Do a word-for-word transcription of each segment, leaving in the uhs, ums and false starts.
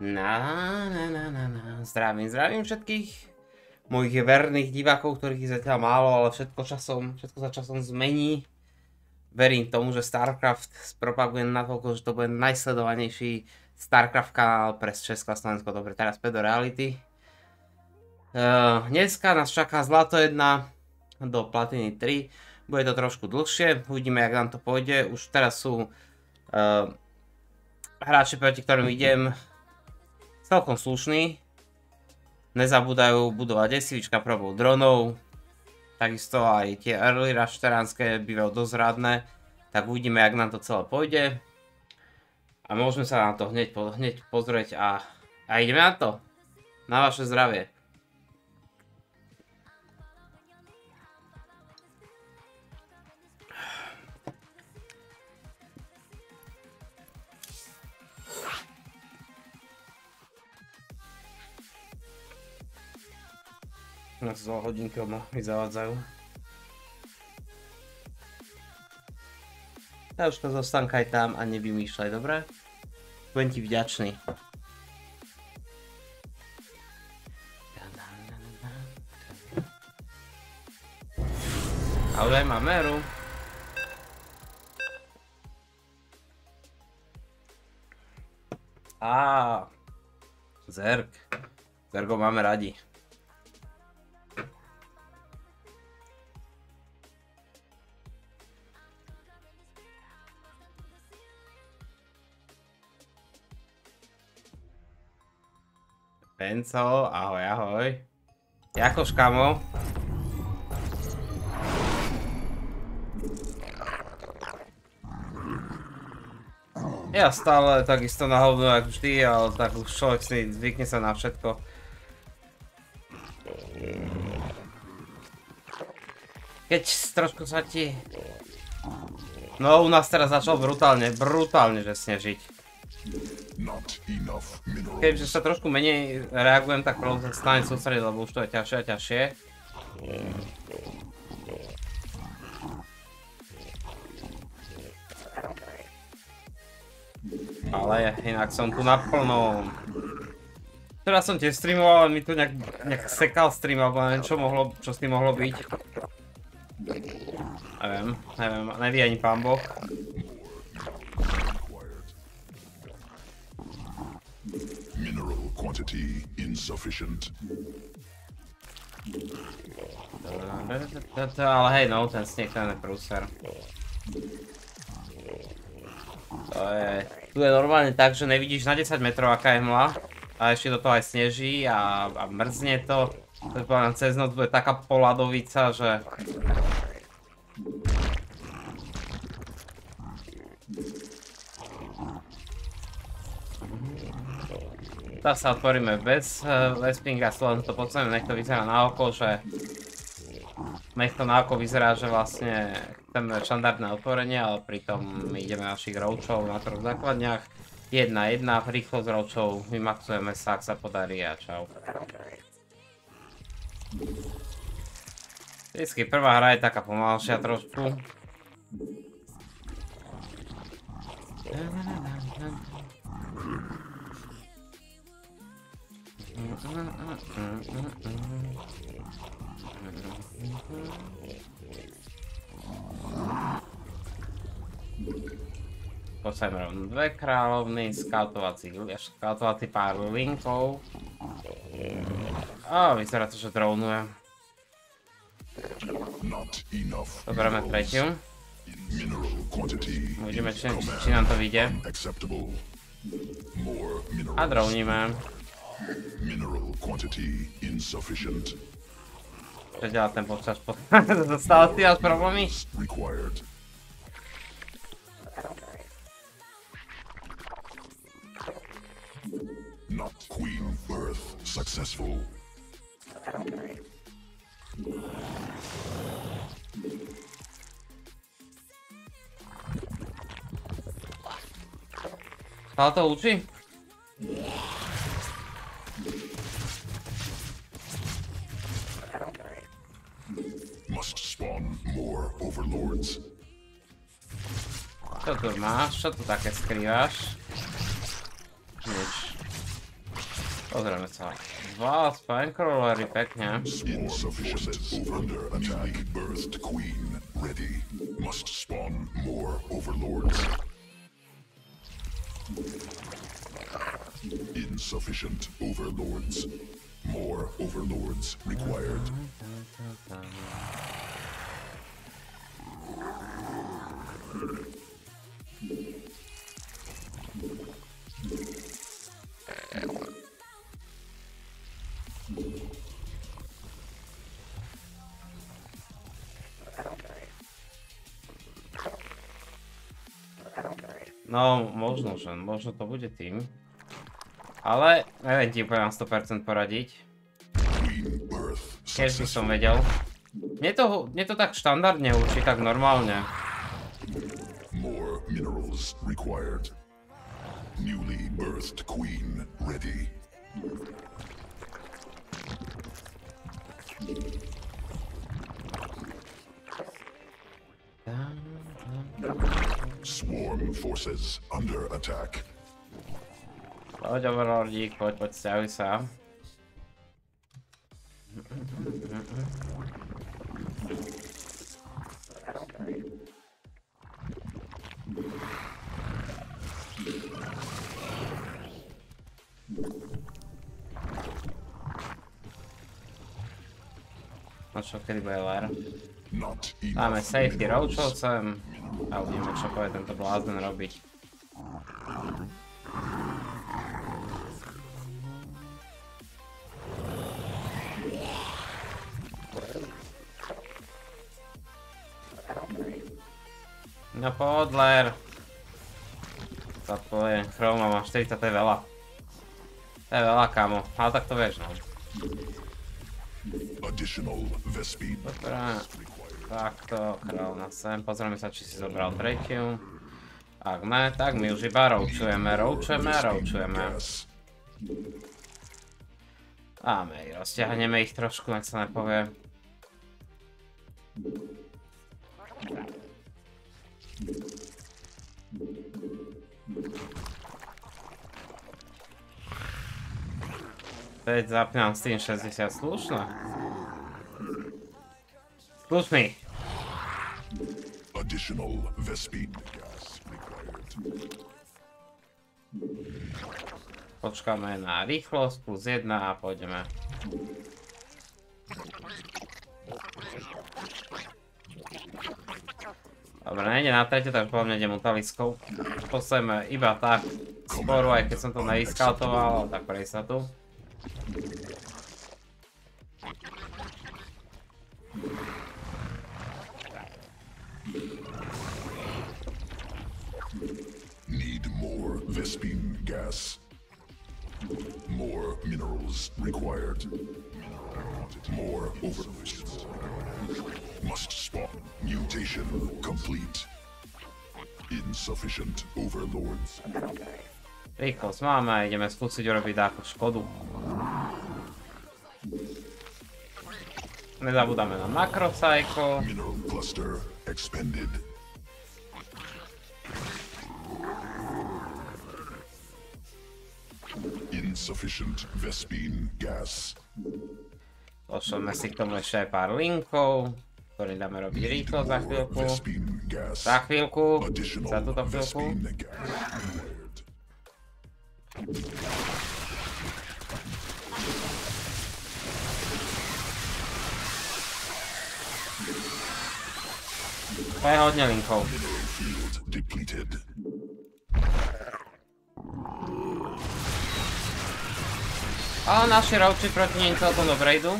Na, na, na, na, na. Zdravím, zdravím všetkých mojich verných divákov, ktorých je zatiaľ málo, ale všetko časom, všetko sa časom zmení. Verím tomu, že StarCraft spropaguje natoľko, že to bude najsledovanejší StarCraft kanál pre Česko a Slovensko. Dobre, teraz späť do reality. Uh, dneska nás čaká Zlato jedna do Platiny tri. Bude to trošku dlhšie, uvidíme, jak nám to pôjde. Už teraz sú uh, hráči, proti ktorým idem, celkom slušný, nezabúdajú budovať desivička probou dronov, takisto aj tie early rush teránske bývajú dosť radné, tak uvidíme, jak nám to celé pôjde a môžeme sa na to hneď, po, hneď pozrieť a, a ideme na to, na vaše zdravie. Nás dva hodinky obmahli zavádzajú. Ja už to zostankaj tam a nevymýšľaj, dobre? Budem ti vďačný. Ale aj mám meru. Áááá. Zerg. Zergo máme radi. Penco, ahoj, ahoj. Jakož, kamo? Ja stále takisto na hovno, jak vždy, ale tak už človek si zvykne sa na všetko. Keď trošku sa ti... No, u nás teraz začal brutálne, brutálne, že snežiť. Keďže sa trošku menej reagujem, tak prvom sa stane sústrediť, lebo už to je ťažšie a ťažšie. Ale inak som tu naplno. Teraz som tiež streamoval, ale mi tu nejak, nejak sekal stream, alebo neviem, čo, mohlo, čo s tým mohlo byť. Neviem, neviem, neví ani pán Boh. Quantity insufficient. Ale hej, no, ten sneh, ten je prúser. To je... Tu je normálne tak, že nevidíš na desať metrov, aká je hmla. A ešte do toho aj sneží a, a mrzne to. Takže poviem, cez noc bude taká poladovica, že... Tá sa otvoríme bez lespinga, len to podstavím, nech to vyzerá na oko, že... Nech to na oko vyzerá, že vlastne chceme štandardné otvorenie, ale pritom my ideme našich roachov na troch základniach. Jedna, jedna, rýchlo s roachov, vymaxujeme sa, ak sa podarí a čau. Vždycky prvá hra je taká pomalšia trošku. Posajem rovno dve kráľovny, skautovací pár linkov. A vyzerá to, že dronujem. Dobráme tretiu. Uvidíme, či nám to vyjde. A droníme. Mineral quantity insufficient. Čo ďalá ten počas po... Dostal si až problémy? Not queen birth successful. Stále to učí? Must spawn more overlords. Co tu masz? Co tu takie skrywasz? Nic. Pozdrawiam co. Dwa spine crawlery, pięknie. Insufficient overlords. More overlords required. No, možno, že možno to bude tým. Ale neviem ti poviem sto percent poradiť. Keď by som vedel. Mne to, mne to tak štandardne učí, tak normálne. Swarm forces under attack. Poď overlordík, poď, poď, stiahuj sa. No čo, kedy bude lér? Dáme safety roadshotcem a uvidíme, čo povie tento blázen robiť. No podler. Za tvoje chroma mám štyridsať, to je veľa. To je veľa, kamo, ale tak to vieš, no. Dobre, takto, kráľna sem, pozrieme sa, či si zobral tretiu. Ak ne, tak my už iba roučujeme, roučujeme, roučujeme. Dáme ich, rozťahneme ich trošku, nech sa nepovie. Teď zapínam Steam šesťdesiat, slušno. Slušný. Additional Vespin gas required. Počkáme na rýchlosť plus jedna a pôjdeme. Dobre, nejde na tretie, takže po mňa idem utaliskou. Posujeme iba tak sporu, aj keď som to neiskautoval, tak prejsť sa tu. Need more Vespin gas. More minerals required. More overloads. Must spawn. Mutation complete. Insufficient overlords. Rýchlosť máme, ideme skúsiť urobiť dáku škodu. Nezabúdame na makrocycle. Mineral cluster expanded. Insufficient Vespin gas. Pošleme si k tomu ešte aj pár linkov, ktoré dáme robiť rýchlo za chvíľku. Za chvíľku, za túto chvíľku. To je hodne linkov. Ale naši rovči proti nej celkom dobre idú.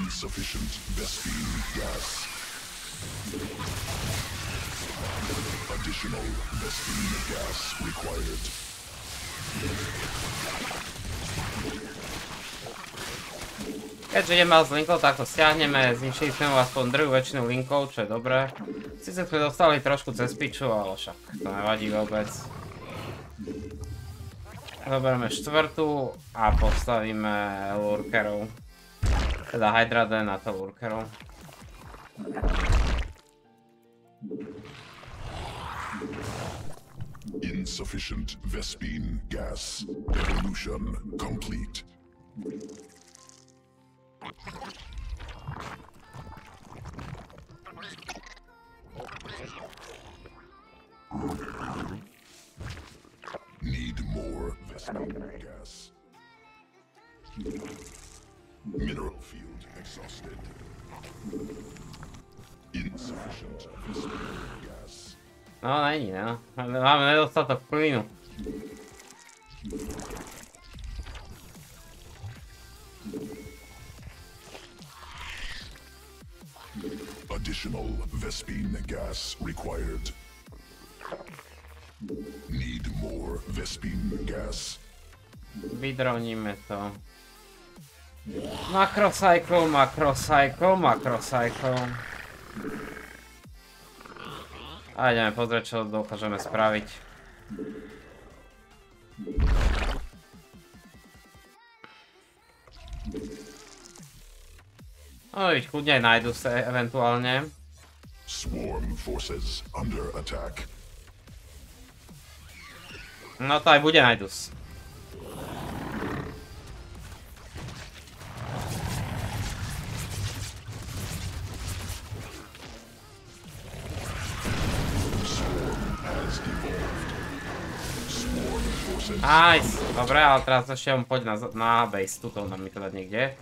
Insufficient Vespin gas. Additional Vespin gas required. Keďže ideme z linkov, tak to stiahneme, zničili sme aspoň druhú väčšinu linkov, čo je dobré. Sice sme dostali trošku cez piču, ale však to nevadí vôbec. Zabereme čtvrtú a postavíme lurkerov. Teda Hydra na to lurkerov. Insufficient Vespine gas. Evolution complete. Need more Vespine gas. Mineral field exhausted. Insufficient Vespine gas. No, není, no. Máme nedostatok plynu. Additional Vespine gas required. Need more Vespine gas. Vydroníme to. Macrocycle, macrocycle, macrocycle. A ideme pozrieť, čo dokážeme spraviť. No, ich kľudne aj nájdu sa eventuálne. No to aj bude najdus. Nice, dobre, ale teraz ešte on poď na, na base, tuto nám mi to dať niekde.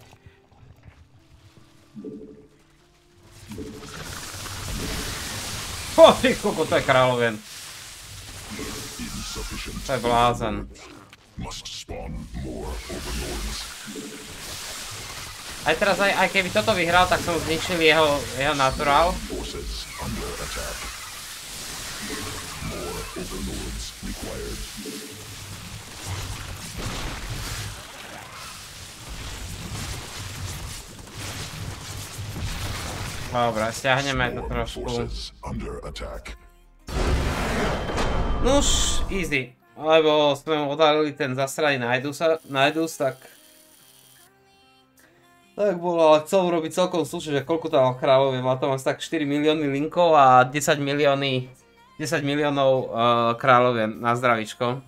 Ho, ty koko, to je kráľovien. To je blázen. Aj teraz, aj, aj keby toto vyhral, tak som zničil jeho, jeho naturál. Dobra, stiahneme to trošku. Nuž, easy. Lebo sme mu odhalili ten zasraný Najdus, tak... Tak bolo, ale chcel urobiť celkom slušne, že koľko tam mal kráľovie. Mal tam asi tak štyri milióny linkov a desať milióny... desať miliónov uh, kráľovie. Na zdravičko.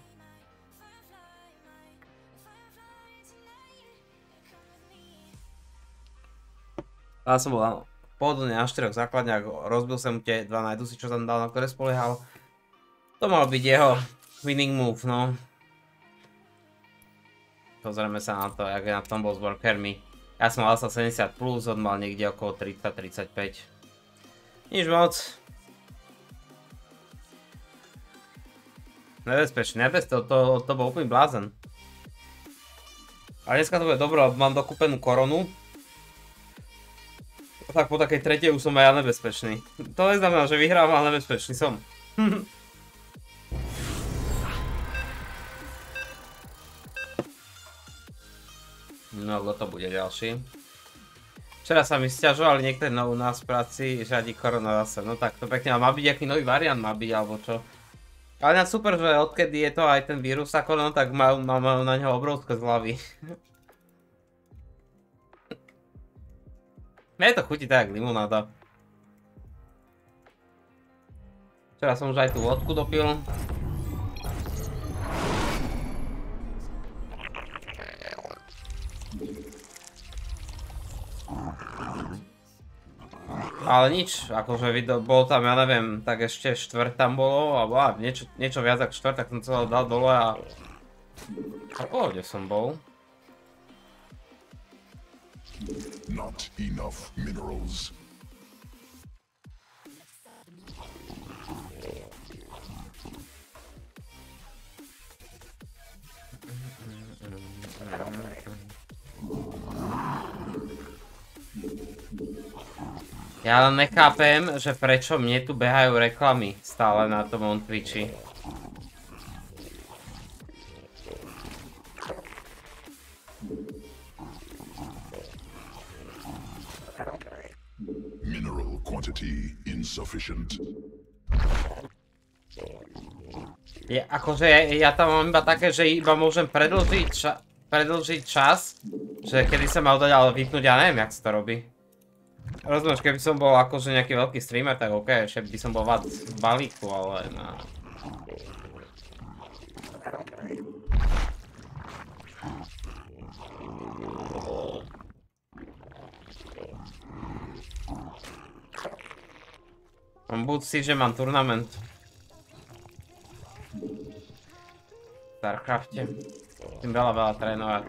Ale som bol, áno. Pohodlne na štyroch základniach, rozbil som mu tie dva najdusy, čo tam dal, na ktoré spoliehal. To mal byť jeho winning move, no. Pozrieme sa na to, jak je na tom bol s workermi. Ja som mal sa sedemdesiat plus, on mal niekde okolo tridsať až tridsaťpäť. Nič moc. Nebezpečný, nebezpečný, to, to, to bol úplný blázen. Ale dneska to bude dobro, mám dokúpenú koronu. Tak po takej tretej už som aj ja nebezpečný. To neznamená, že vyhrám, ale nebezpečný som. No, kto to bude ďalší? Včera sa mi sťažovali niektoré u nás v práci, žiadi korona zase. No tak to pekne, ale má byť nejaký nový variant, má byť, alebo čo? Ale na super, že odkedy je to aj ten vírus a korona, tak majú má, má na ňo obrovské zľavy. Mne to chutí tak jak limonáda. Včera som už aj tú vodku dopil. Ale nič, akože bolo tam, ja neviem, tak ešte štvrt tam bolo, alebo á, niečo, niečo viac ako štvrt, tak som celé dal dole a... A pohode som bol. Not enough minerals. Ja len nechápem, že prečo mne tu behajú reklamy stále na tom Twitchi. Quantity insufficient. Je, akože ja tam mám iba také, že iba môžem predĺžiť, ča predĺžiť čas, že kedy sa mal dať, ale vypnúť, ja neviem, jak sa to robí. Rozumieš, keby som bol akože nejaký veľký streamer, tak OK, že by som bol v balíku, ale na... Mám buď si, že mám turnament. V StarCrafte. Musím veľa, veľa trénovať.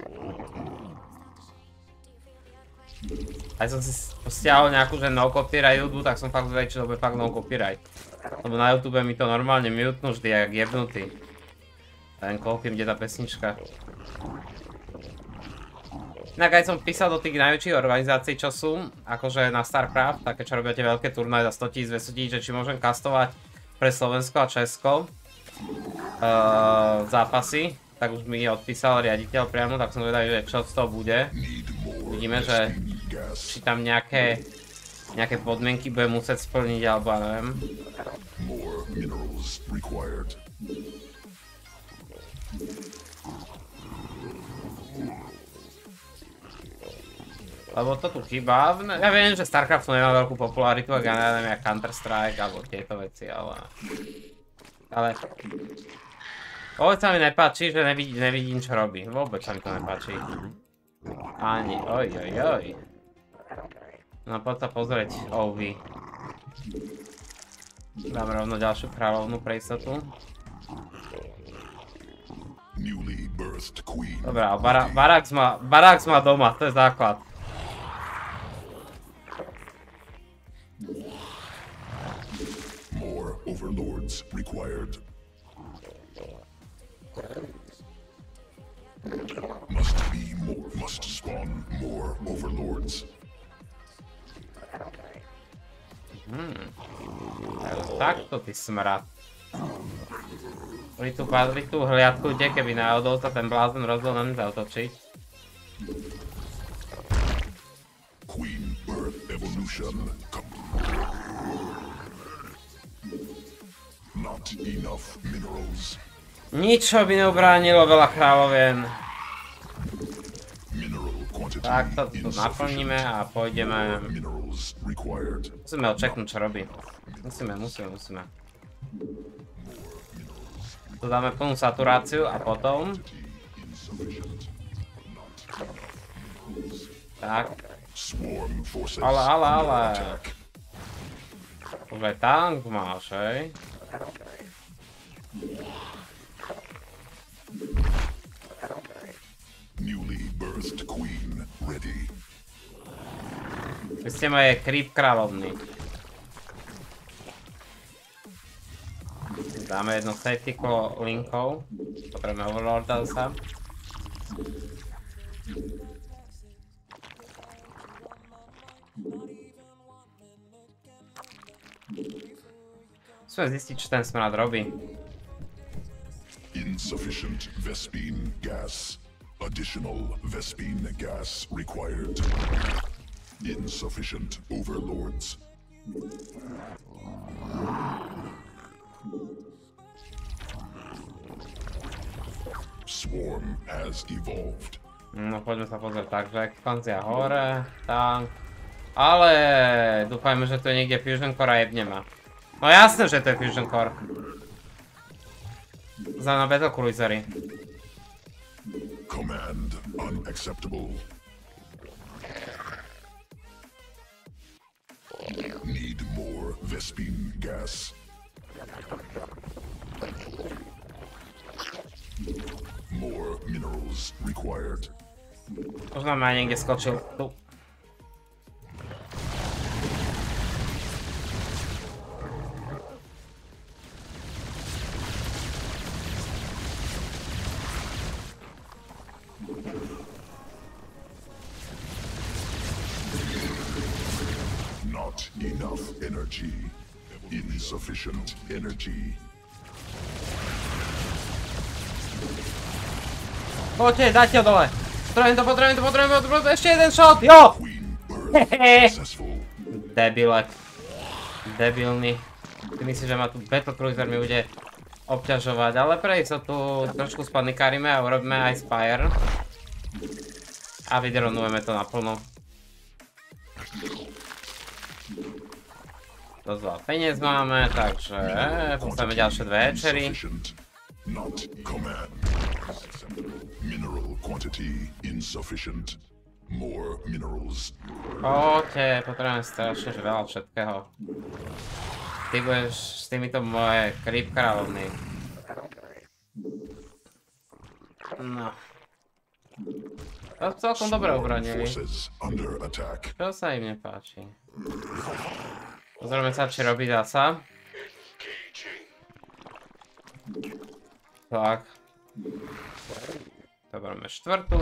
Aj som si stiahol nejakú, že no copyright hudbu, tak som fakt zvedel, či to bude fakt no copyright. Lebo na YouTube mi to normálne mutnú vždy, jak jebnutý. Len koľkým kde tá pesnička. Inak aj som písal do tých najväčších organizácií, čo sú, akože na StarCraft, také čo robia tie veľké turnaje za sto tisíc, dvesto tisíc, že či môžem kastovať pre Slovensko a Česko uh, zápasy, tak už mi odpísal riaditeľ priamo, tak som vedel, že čo z toho bude. Vidíme, že či tam nejaké, nejaké podmienky bude musieť splniť, alebo neviem. Lebo to tu chýba, ja viem, že StarCraft nemá veľkú popularitu, ak ja neviem, jak Counter-Strike alebo tieto veci, ale... Ale... Vôbec sa mi nepáči, že nevidím, nevidím čo robí, vôbec sa mi to nepáči. Ani, oj, oj, oj. No poď sa pozrieť, ouvy. Dám rovno ďalšiu kráľovnú pre istotu. Dobrá, Barax má, Barax má doma, to je základ. More overlords required. Must be more, must spawn more overlords. Hmm. Takto ty smrad. Pri tú padli tú hliadku, kde keby náhodou sa ten blázon rozhodol na mňa zaotočiť. Queen Birth Evolution. Not enough minerals. Ničo by neubránilo veľa kráľovien. Tak to tu naplníme a pôjdeme. Musíme ho čeknúť, čo robí. Musíme, musíme, musíme. Tu dáme plnú saturáciu a potom... Tak. Ale, ale, ale... Už aj tank máš, hej? Vy ste moje creep kráľovny. Dáme jedno safety kolo linkov. Potrebujeme overlorda zase. Musíme zistiť, čo ten smrad robí. Insufficient Vespine gas. Additional Vespine gas required. Insufficient overlords. Swarm has evolved. No poďme sa pozrieť, takže expanzia hore, tank. Ale dúfajme, že tu niekde Fusion Core jebneme. No jasné, že to je Fusion Core. Za na Battle Cruisery. Command unacceptable. Need more Vespine gas. More minerals required. Možno ma niekde skočil. Tu. Not enough energy. Insufficient energy. Poďte, dajte ho dole. Potrebujem to, potrebujem to, potrebujem to, potrebujem to, ešte jeden shot, jo! Debilek. Debilný. Ty myslíš, že ma tu Battle Cruiser mi bude obťažovať, ale prejď sa tu trošku spanikaríme a urobíme aj Spire. A vydronujeme to naplno. Dosť veľa peniaz máme, takže postavíme ďalšie dve večery. Poďte, potrebujem strašne veľa všetkého. Ty budeš s týmito moje creep kráľovny. No. To celkom dobre obranili. Čo sa im nepáči? Pozrieme sa, či robí, dá sa. Tak. Dobre, štvrtú.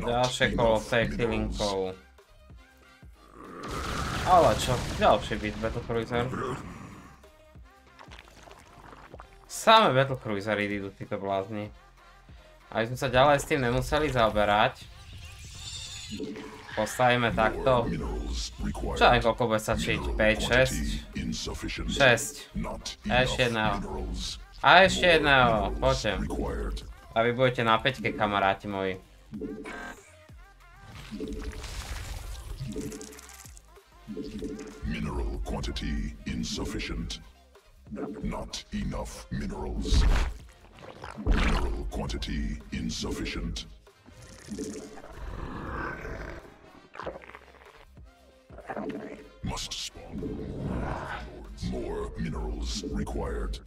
Ďalšie kolo s tej chvíľinkou. Ale čo, ďalšie bitve Battle Cruiser. Same Battle Cruisery idú títo blázni. Aby sme sa ďalej s tým nemuseli zaoberať. Postavíme takto. Čo aj koľko bude stačiť? päť, šesť. šesť. A ešte jedného. A ešte jedného. Poďte. A vy budete na päťke, kamaráti moji. Mineral quantity insufficient. Not enough minerals. Mineral quantity insufficient. Must spawn more minerals required.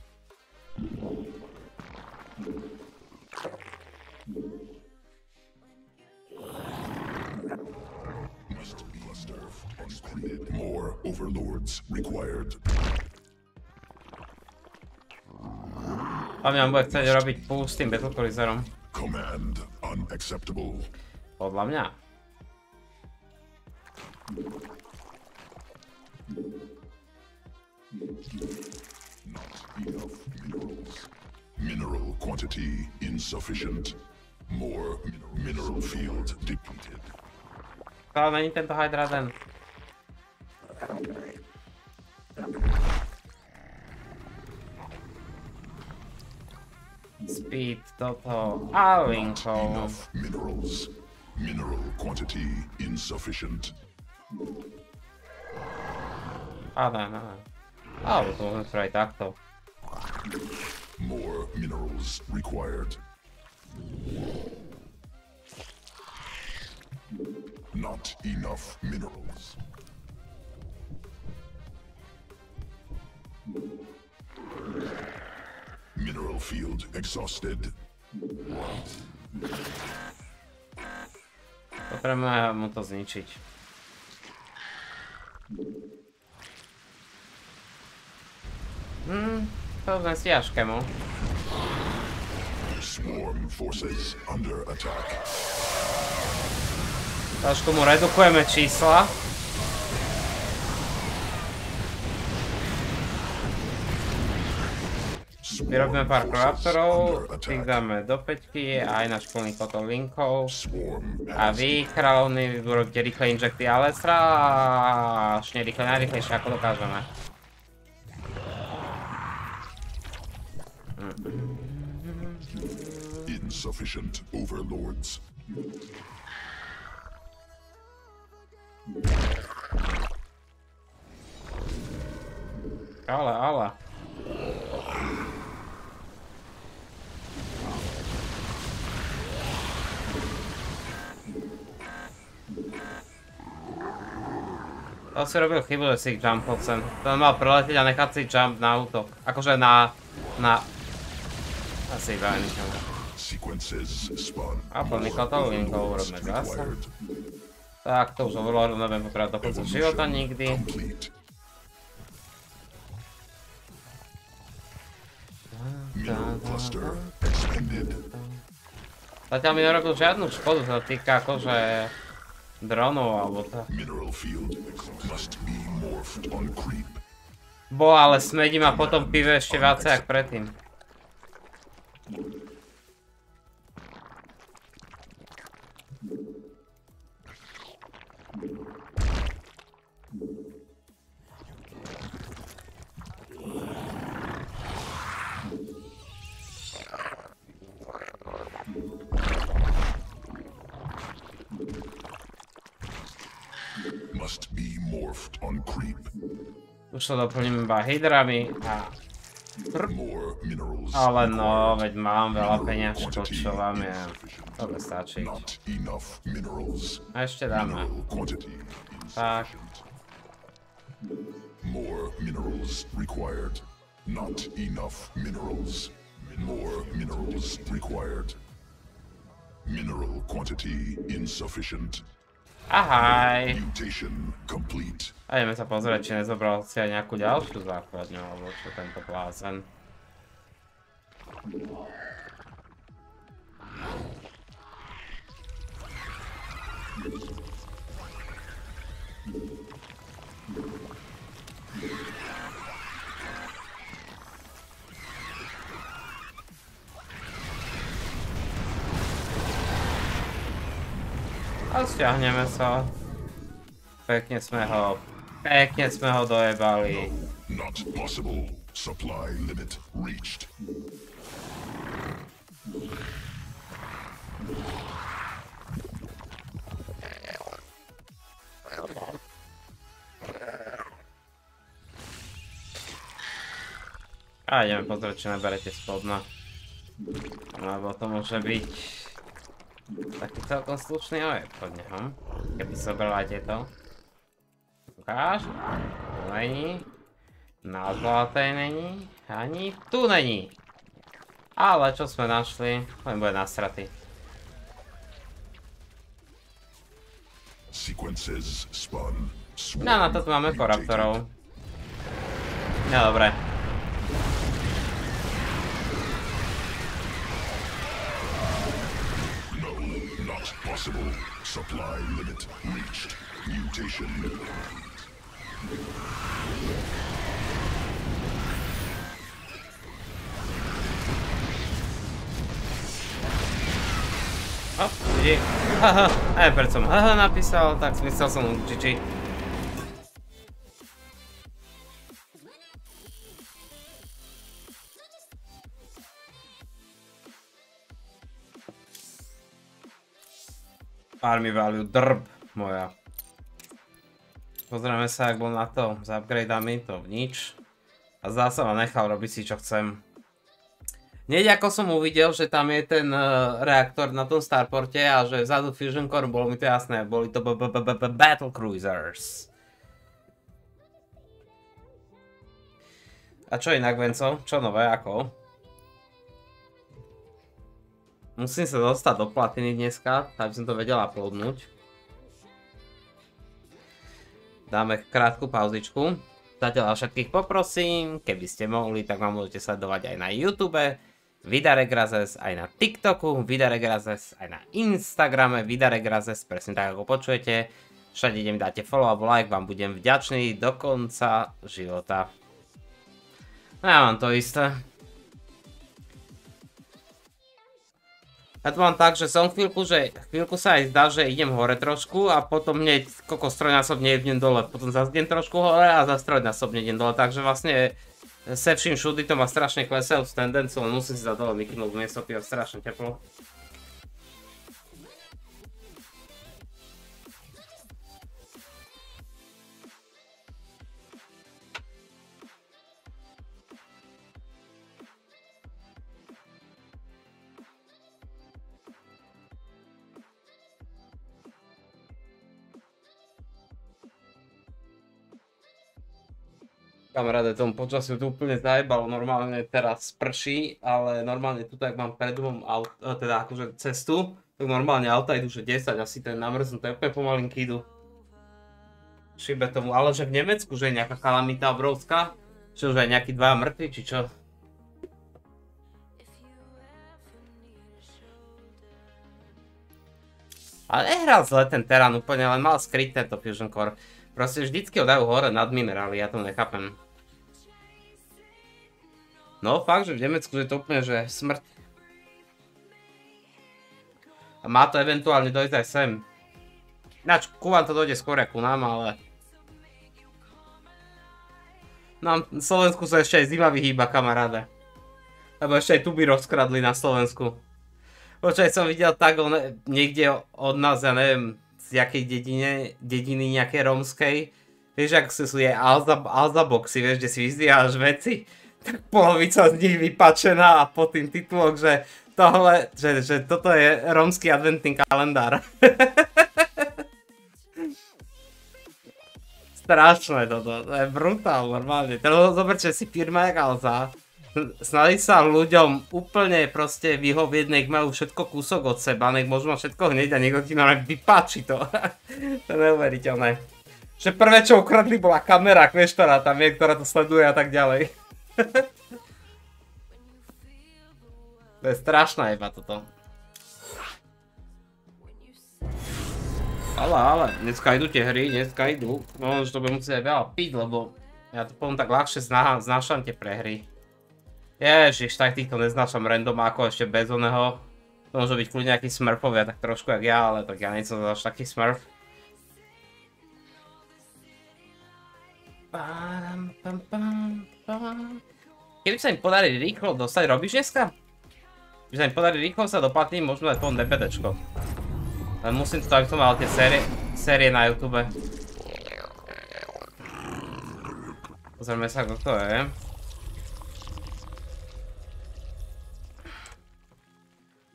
Must cluster uncreated. More overlords required. A mňa bude chcieť robiť pustým Battle Cruiserom. Command unacceptable. Podľa mňa. Not enough minerals. Mineral quantity insufficient. More mineral field depleted. Ale není tento hydraden. Speed toto a linkou. Minerals. Mineral quantity insufficient. A dá, dá. Ale to môžem spraviť takto. More minerals required. Not enough minerals. Mineral field exhausted. Potrebujeme mu to zničiť. Hmm, to už je ťažké mu. Swarm forces under attack. Trošku mu redukujeme čísla. Vyrobíme pár koruptorov, tých dáme do päťky, aj náš plný potom linkov. A vy, kráľovní, urobíte rýchle injekty, ale strašne rýchle, najrýchlejšie ako dokážeme. Insufficient overlords. Ale, ale. To si robil chybu, že si ich jumpol sem. To mal preletieť a nechať si jump na útok. Akože na... na... asi iba aj ničomu. A plný kotovú linkou urobme zase. Tak, to už overlordu nebudem potrebať do konca života nikdy. Zatiaľ mi nerobil žiadnu škodu, to týka akože... dronov alebo tak. Bo, ale smedím a potom pive ešte viacej ako predtým. Už to doplním iba hydrami a... Ale no, veď mám veľa peňažkov, čo vám je. To bude stačiť. A ešte dáme. Tak. More minerals required. Not enough minerals. More minerals required. Mineral quantity insufficient. Ahaj. Mutation complete. A ideme sa pozrieť, či nezobral si aj nejakú ďalšiu základňu, alebo čo tento blázen. A stiahneme sa. Pekne sme ho, pekne sme ho dojebali. Not possible. Supply limit reached. A ideme pozrieť, či naberete spodna. Lebo to môže byť... Taký celkom slušný ojeb pod neho, keby zobrala tieto. Ukáž? Není. Na zlatej není. Ani tu není. Ale čo sme našli, len bude nasratý. No, na to tu máme koraptorov. No, dobre. Possible supply limit reached. Mutation. Oh, G G. Haha, aj preto som haha napísal, tak myslel som G G. Army value, drb, moja. Pozrieme sa, ak bol na to. Za upgradeami to nič. A zdá sa ma nechal robiť si, čo chcem. Hneď ako som uvidel, že tam je ten uh, reaktor na tom starporte a že vzadu Fusion Core, bolo mi to jasné. Boli to Battle Cruisers. A čo inak, Venco? Čo nové, ako? Musím sa dostať do platiny dneska, aby som to vedela plodnúť. Dáme krátku pauzičku. Zatiaľ všetkých poprosím, keby ste mohli, tak ma môžete sledovať aj na YouTube, Vidaregrases, aj na TikToku, Vidaregrases, aj na Instagrame, Vidaregrases, presne tak ako počujete. Všade idem dáte follow a like, vám budem vďačný do konca života. No ja mám to isté. Ja to mám tak, že som chvíľku, že chvíľku sa aj zdá, že idem hore trošku a potom hneď kokos trojnásobne idem dole, potom zase idem trošku hore a zase trojnásobne idem dole, takže vlastne se vším všudy to má strašne klesajúcu tendenciu, len musím si za dole vyknúť miesto, je strašne teplo. Kamaráde, tomu počasiu to úplne zajebalo, normálne teraz prší, ale normálne tu tak mám pred domom teda akože cestu, tak normálne auta idú že desať, asi ten namrznuté úplne pomalinky idú. Šibe tomu, ale že v Nemecku, že je nejaká kalamita obrovská, že už aj nejakí dva mŕtvi, či čo? Ale nehral zle ten Terán úplne, len mal skryť tento Fusion Core. Proste vždycky ho dajú hore nad minerály, ja to nechápem. No fakt, že v Nemecku je to úplne, že smrť. A má to eventuálne dojsť aj sem. Ináč, ku vám to dojde skôr ako nám, ale... Nám v Slovensku sa ešte aj zima vyhýba, kamaráde. Lebo ešte aj tu by rozkradli na Slovensku. Počkaj, som videl tak on, niekde od nás, ja neviem... z jakej dedine, dediny nejakej rómskej, Vieš, ak sú, sú je alza, alza boxy, vieš, kde si vyzdiehaš veci, tak polovica z nich vypačená a pod tým titulok, že tohle, že, že toto je rómsky adventný kalendár. Strašné toto, to je brutál normálne. Teraz zober, že si firma jak alza. Snaží sa ľuďom úplne proste vyhovieť, nech majú všetko kúsok od seba, nech môžu mať všetko hneď a niekto ti nám vypáči to. To je neuveriteľné. Že prvé, čo ukradli, bola kamera, vieš, ktorá tam je, ktorá to sleduje a tak ďalej. To je strašná jeba toto. Ale, ale, dneska idú tie hry, dneska idú. No, že to budem musieť aj veľa piť, lebo ja to poviem tak ľahšie znášam tie prehry. Ježiš, tak týchto neznášam randomákov ešte bez oného. To môžu byť kľudne nejakí smurfovia, tak trošku jak ja, ale tak ja nie som až taký smurf. Keby sa im podarí rýchlo dostať, robíš dneska? Keby sa im podarí rýchlo sa do Platiny, možno aj toho DPDčko. Ale musím to, aby som mal tie série, série na YouTube. Pozrieme sa, kto to je.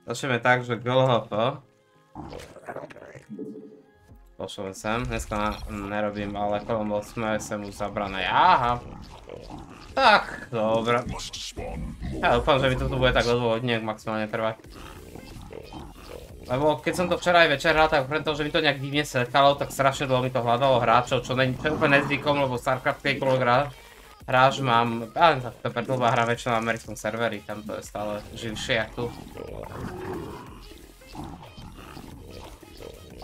Začneme tak, že golhopo. Pošlem sem, dneska nerobím, ale kolom osme sem už zabrané. Aha. Tak, dobra. Ja dúfam, že mi toto bude tak o dvoch hodiniek maximálne trvať. Lebo keď som to včera aj večer hral, tak okrem toho, že mi to nejak divne sekalo, tak strašne dlho mi to hľadalo hráčov, čo není úplne nezvykom, lebo StarCraft kedykoľvek hra. Hráč mám, ale to predlbá hra väčšinou na americkom serveri, tam to je stále živšie jak tu.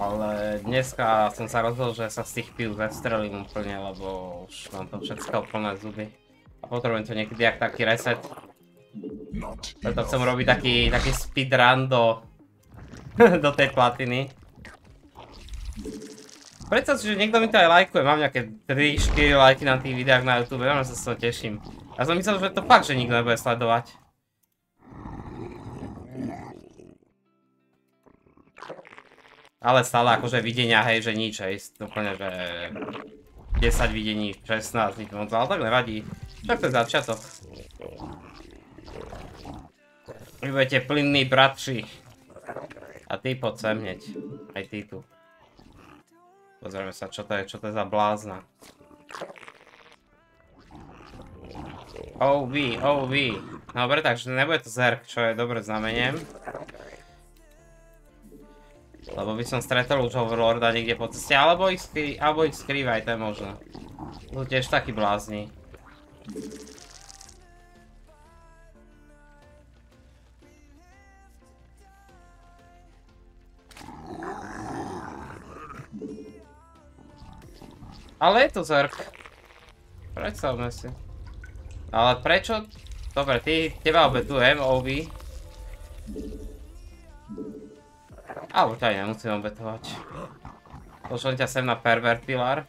Ale dneska som sa rozhodol, že sa z tých píl zestrelím úplne, lebo už mám to všetko plné zuby. A potrebujem to niekedy jak taký reset. Preto chcem robiť taký, taký speedrun do, do tej platiny. Predstav si, že niekto mi to aj lajkuje, mám nejaké tri štyri lajky na tých videách na YouTube, veľmi sa z toho teším. Ja som myslel, že to fakt, že nikto nebude sledovať. Ale stále akože videnia, hej, že nič, hej, úplne, že desať videní, šestnásť, nič moc, ale tak nevadí. Tak to je začiatok. Vy budete plynní bratši. A ty poď sem hneď, aj ty tu. Pozrieme sa, čo to je, čo to je za blázna. ó vé, ó vé. Dobre, takže nebude to Zerg, čo je dobre znameniem. Lebo by som stretol už Overlorda niekde po ceste, alebo ich skrývaj, to je možno. Sú tiež takí blázni. Ale je to Zerg. Predstavme si. Ale prečo? Dobre, ty, teba obetujem, ó vé. Alebo ťa aj nemusím obetovať. Pošlem ťa sem na pervert pilar.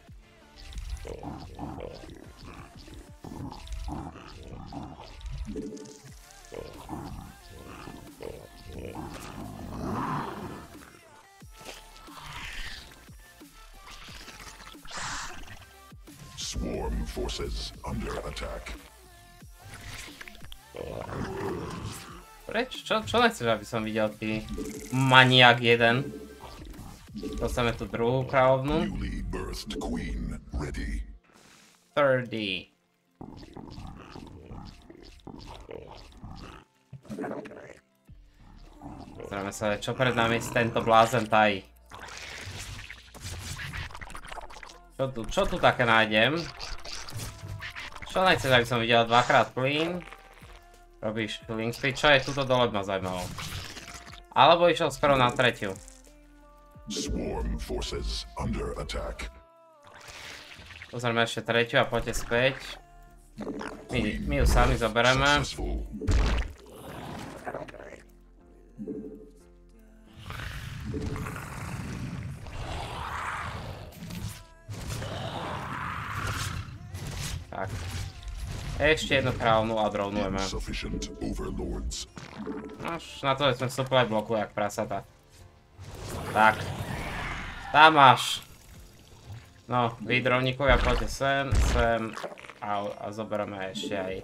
Swarm forces under attack. Preč? Čo, čo nechceš, aby som videl ty maniak jeden? Dostaneme tu druhú kráľovnú. tridsať. Pozrieme sa, čo pred nami si tento blázen tají. Čo tu, čo tu také nájdem? Čo nechceš, aby som videl dvakrát plyn? Robíš plyn speed, čo je tuto dole ma zaujímalo. Alebo išiel skoro na tretiu. Pozrieme ešte tretiu a poďte späť. My, my ju sami zobereme. Tak. Ešte jednu kráľovnú a dronujeme. Až na to, že sme vstúpili aj bloku, jak prasata. Tak. Tam máš. No, Widrowniku, ja pójdę sem, sem a, a zoberieme ešte aj.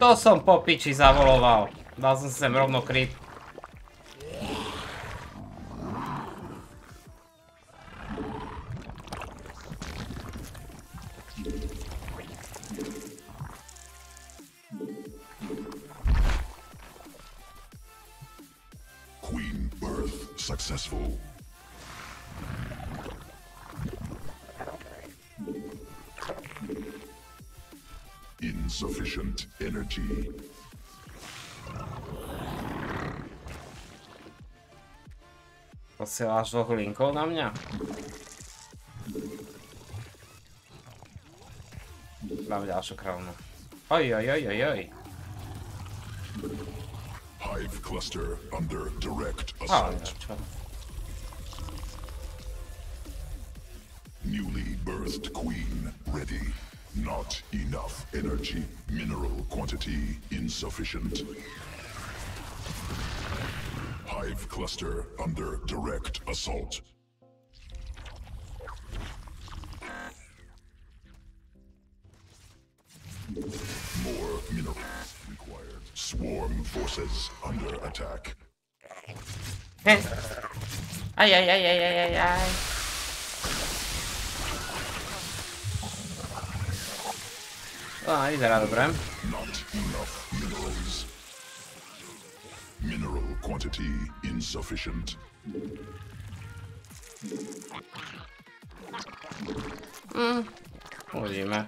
To som po piči zavoloval. Dal som sem rovno kryt. Queen birth successful. Insufficient energy. Posielaš dvoch linkov na mňa? Dám ďalšiu kráľnu. Oj, oj, oj, oj, oj. Hive cluster under direct assault. Newly birthed queen ready. Not enough energy. Mineral quantity insufficient. Hive cluster under direct assault. More minerals required. Swarm forces under attack. Ay, ay, ay, ay, ay, ay. Ah, vyzerá dobré. Mineral quantity insufficient. Hmm. Uvidíme.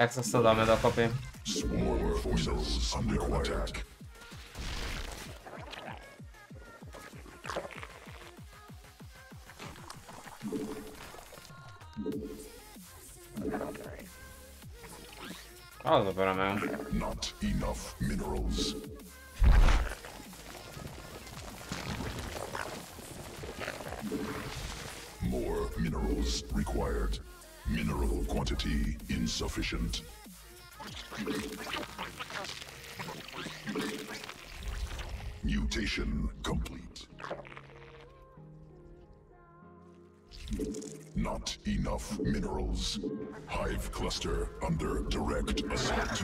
Jak sa s to dáme dokopy? Oh, dobra, man. Not enough minerals. More minerals required. Mineral quantity insufficient. Mutation complete. Not enough minerals. Hive cluster under direct assault.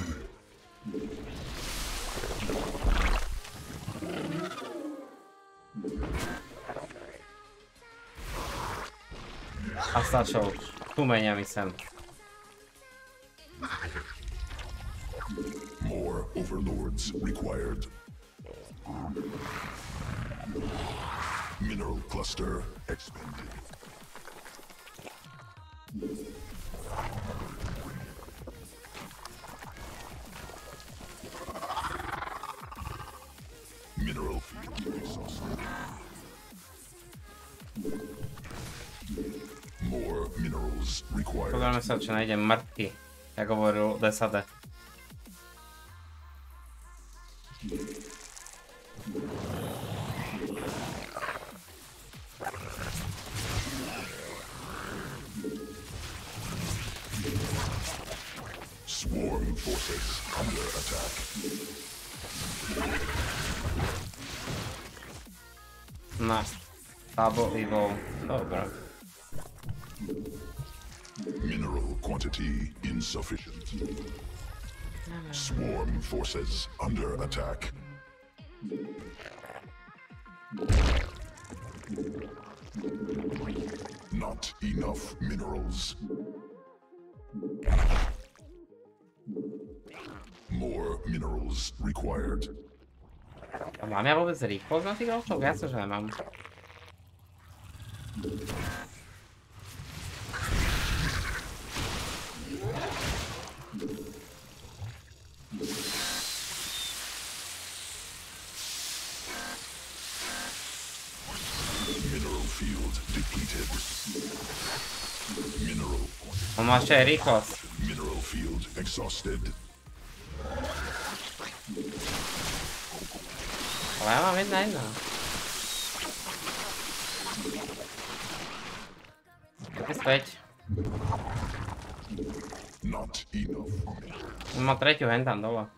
A stačilo. Tu menia mi sem. More overlords required. Mineral cluster expanded. Mineral field exhausted. More minerals required. Podľa mňa sa čo nájde mŕtvy, jak hovoril Desade. Swarm forces under attack. Nice. Double evil. Dobra. Mineral quantity insufficient. Swarm forces under attack. Not enough minerals. More minerals required. Mám ja vôbec rýchlosť na tých ročov? Ja sa že nemám. Mineral field depleted. Mineral. On má ešte aj rýchlosť. Mineral field exhausted. Ale ja mám jedna jedna. Poďme späť. On má tretiu hen tam dole.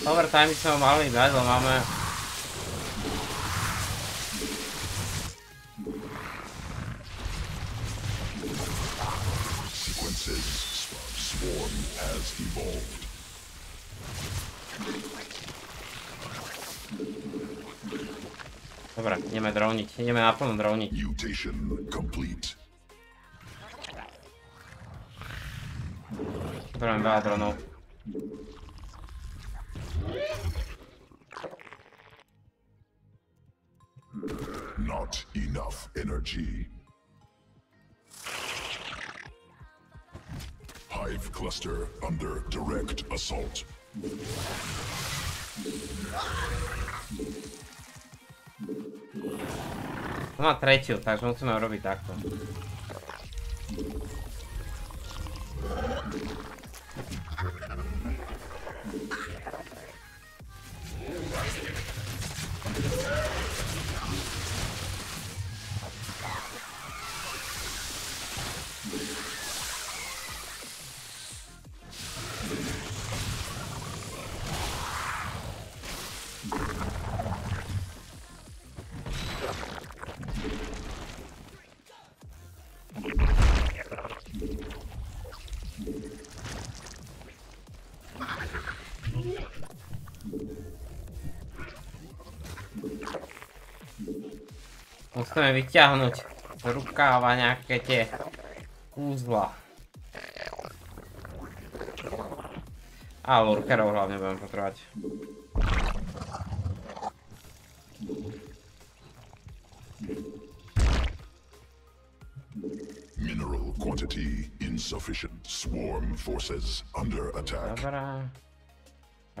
Overtime som mal dať, ale máme... Dobre, ideme droniť, ideme naplno droniť. Potrebujem veľa dronov. Not enough energy. Hive cluster under direct assault. On má tretiu, takže musíme robiť takto. Musíme vyťahnuť z rukáva nejaké tie kúzla. A lurkerov hlavne budem potrebovať. Mineral quantity insufficient, swarm forces under attack. Dobrá.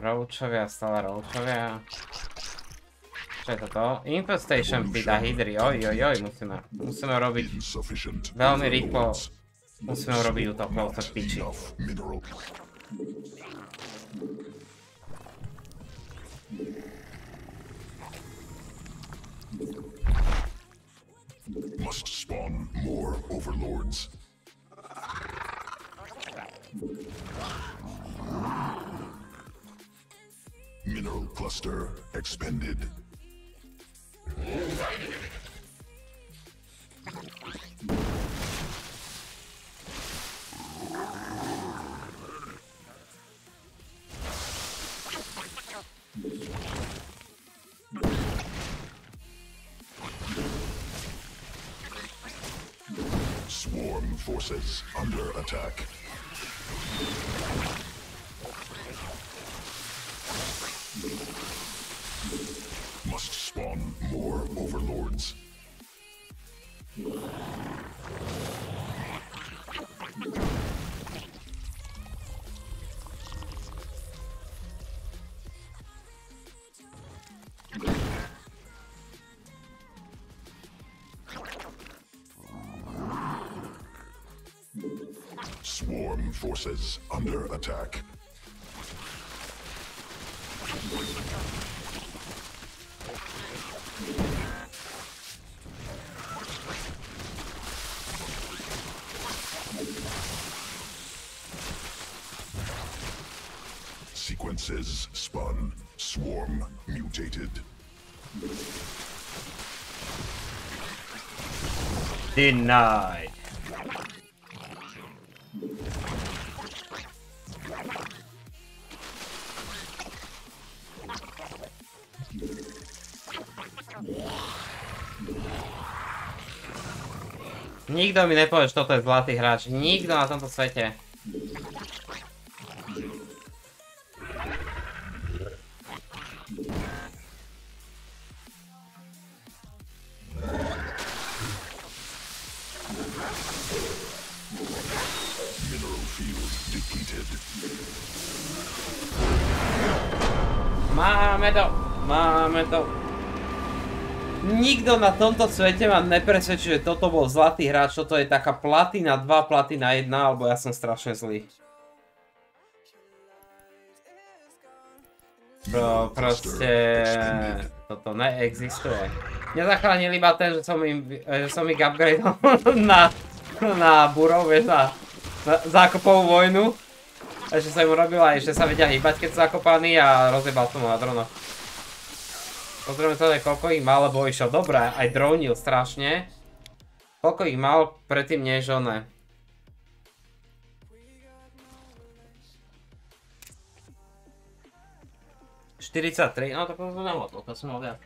Roučovia, stále roučovia. Čo je toto? Infestation pýta hydry, ojojoj, musíme, musíme robiť veľmi rýchlo, musíme robiť utopov, to piči. Must spawn more overlords. Mineral cluster expended. Swarm forces under attack. Must spawn more overlords. Swarm forces under attack. Sequences spun, swarm mutated. Denied. Nikto mi nepovie, že toto je zlatý hráč. Nikto na tomto svete. Máme to. Máme to. Nikto na tomto svete ma nepresvedčí, že toto bol zlatý hráč, toto je taká platina dva, platina jedna, alebo ja som strašne zlý. Bro, proste... toto neexistuje. Mňa zachránil iba ten, že som im, že som ich upgradeol na, na burov, vieš, na, na zákopovú vojnu. ešte sa im urobil a ešte sa vedia hýbať, keď sú zakopaní a rozjebal tomu na dronoch. Pozrieme sa, koľko ich mal, lebo išiel dobre, aj dronil strašne. Koľko ich mal predtým než oné. štyridsaťtri, no to potom nehodlo, to som mal viac.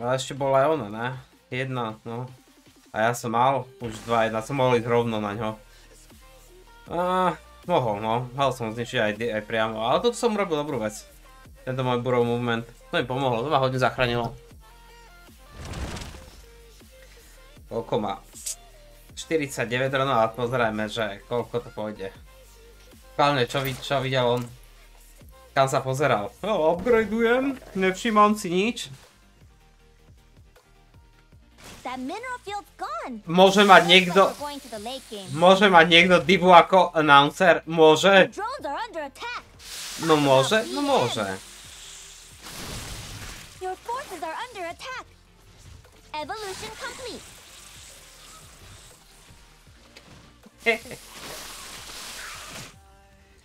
Ale ešte bola aj ona, ne? Jedna, no. A ja som mal už dva, jedna, som mohol ísť rovno na ňo. Áááá, mohol, no. Ale som zničiť aj, aj priamo, ale toto som robil dobrú vec. Tento môj burov movement. To mi pomohlo, to ma hodne zachránilo. Koľko má? štyridsaťdeväť dronov, ale pozerajme, že koľko to pôjde. Hlavne, čo, vid čo videl on? Kam sa pozeral? No, upgradujem, nevšímam si nič. Môže mať niekto... Môže mať niekto divu ako announcer? Môže? No môže? No môže.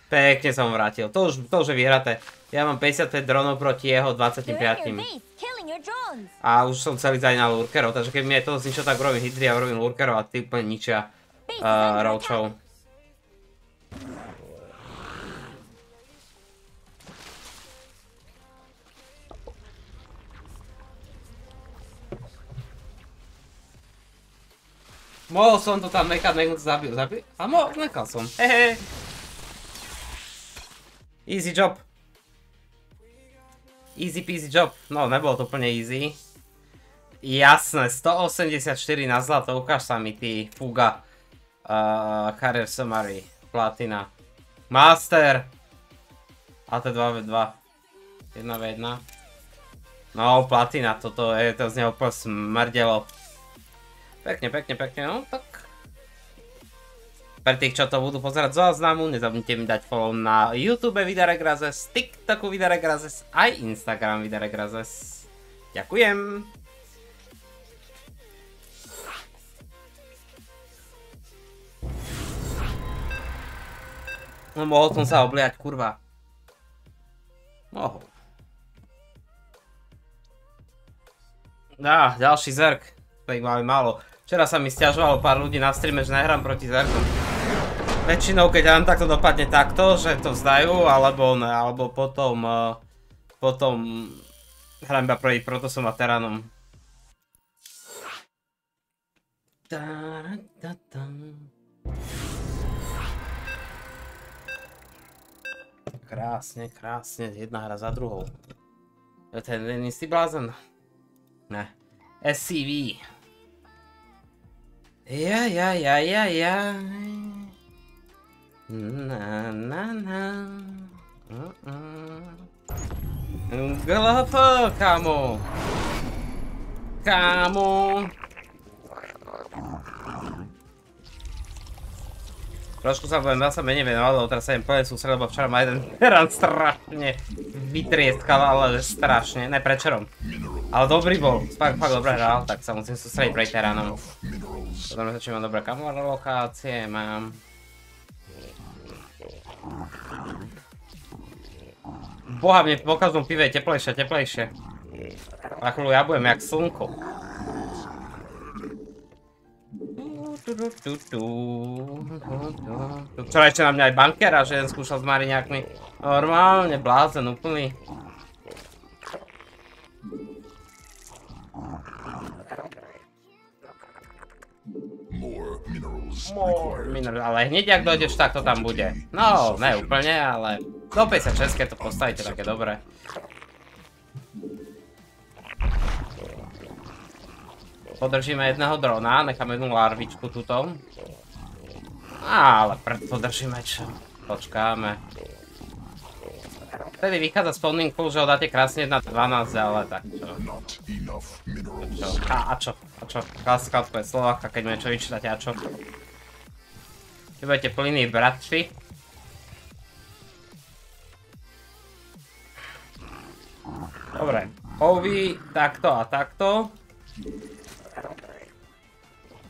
Pekne som vrátil. To už, to už je vyhraté. Ja mám päťdesiatpäť dronov proti jeho dvadsaťpäť. A už som celý zaň na lurkerov, takže keď mi je toho zničil, tak urobím hydry a urobím lurkerov a ty úplne ničia uh, roachov. Mohol som to tam nechať, nech mu to zabil, zabil? A mohol, nechal som. Hehe. Easy job. Easy peasy job. No, nebolo to úplne easy. Jasné, stoosemdesiatštyri na zlato. Ukáž sa mi, ty fuga. Uh, Career Summary. Platina. Master. A to dva v dva. jeden v jeden. No, platina. Toto je, to z neho úplne smrdelo. Pekne, pekne, pekne. No, tak. Pre tých, čo to budú pozerať zo záznamu, nezabudnite mi dať follow na YouTube Vidaregrases, TikToku Vidaregrases, aj Instagram Vidaregrases. Ďakujem. No, mohol som sa obliať, kurva. Mohol. Á, ďalší Zerg. To ich máme málo. Včera sa mi stiažovalo pár ľudí na streame, že nehrám proti Zergu. Väčšinou keď nám takto dopadne takto, že to vzdajú, alebo ne, alebo potom, uh, potom hrám iba proti Protossom a Teránom. Krásne, krásne, jedna hra za druhou. Je ten istý blázen? Ne. es cé vé. Ja, ja, ja, ja, ja. Na na na. Uh, uh. Glapa, kámo. Kámo. Trošku sa budem zase menej venovať, lebo teraz sa im plne sústredil, lebo včera ma jeden Terán strašne vytrieskal, ale strašne, ne prečerom. Ale dobrý bol, fakt, fakt dobre hral, tak sa musím sústrediť pre Teránom. Potom sa či mám dobré kamera lokácie, mám. Boha, mne po každom pive je teplejšie, teplejšie. Na chvíľu ja budem jak slnko. Včera ešte na mňa aj bankera, že jeden skúšal s mariňákmi. Normálne blázen, úplný. Ale hneď ak dojdeš, tak to tam bude. No, ne úplne, ale do päťdesiatšesť, keď to postavíte také dobré. Podržíme jedného drona, necháme jednu larvičku tuto. Ale prd, podržíme čo. Počkáme. Vtedy vychádza z spawningu, že ho dáte krásne na dvanásť, ale tak čo. čo? A, a čo? A čo? Klasika od Slováka, keď mu niečo vyčítate, a čo? Vy budete plní bratši. Dobre, ovy takto a takto.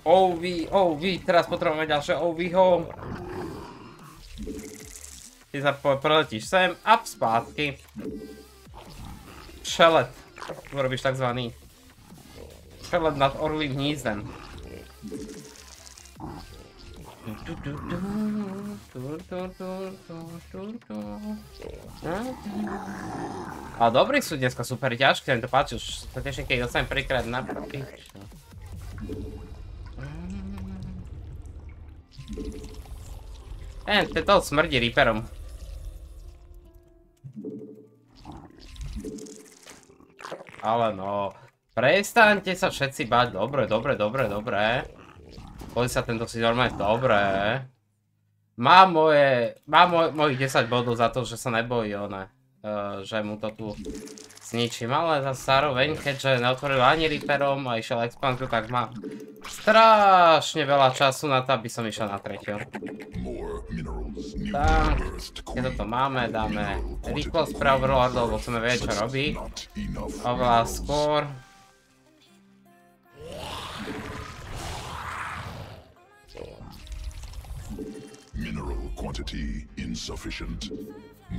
O V, O V, teraz potrebujeme ďalšie O V-ho. Ty sa proletíš sem a vzpátky. Šelet. Urobíš takzvaný šelet nad orlým hnízdem. A dobrý sú dneska super ťažké, mi to páči, už sa teším, keď dostanem prvýkrát na prvý. Ten, tento smrdí Reaperom. Ale no, prestaňte sa všetci báť, dobre, dobre, dobre, dobre. Poď sa tento si normálne, dobre. Má moje, má moj, mojich desať bodov za to, že sa nebojí, one, uh, že mu to tu zničím, ale za zároveň, keďže neotvoril ani Reaperom a išiel expanziu, tak má strašne veľa času na to, aby som išiel na tretiu. Tak, keď toto máme, dáme rýchlosť pre Overlordov, lebo chceme vedieť, čo robí. Oveľa skôr.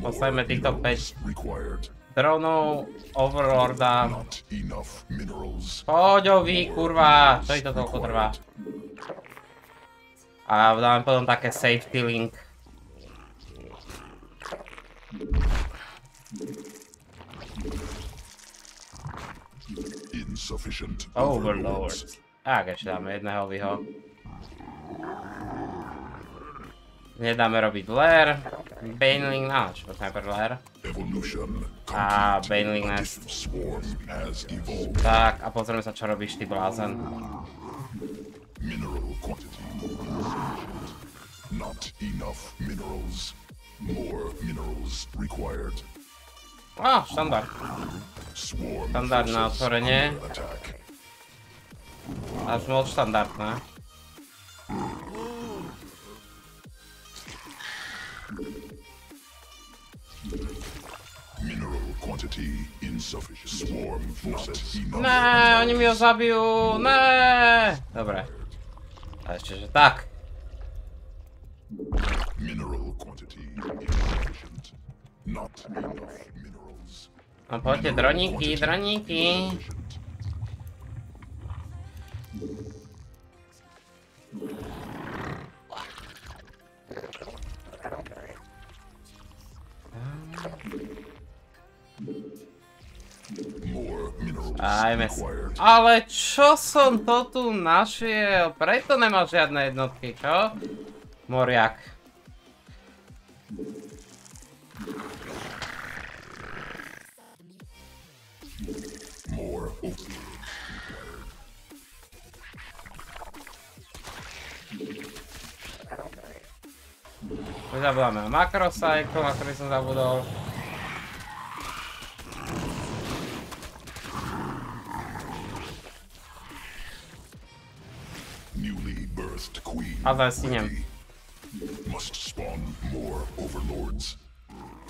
Postavíme týchto päť dronov Overlorda. Poďovi, kurva, čo je to toľko trvá? A dáme potom také safety link. Overlords. Tak, ešte dáme jedného vyho. Nedáme robiť lair, Baneling, á, čo to najprv lair. Á, Baneling nest. Tak, a pozrieme sa, čo robíš, ty blázen. Á, štandard. Štandardné otvorenie. Až moc štandardné. Ne, oni mi ho zabijú, ne. Dobre. A ešte, že tak. A poďte, droníky, droníky. Aj mes. Ale čo som to tu našiel? Preto nemá žiadne jednotky, čo? Moriak. Zabudáme o makrocycle, na ktorý som zabudol. A zasínem.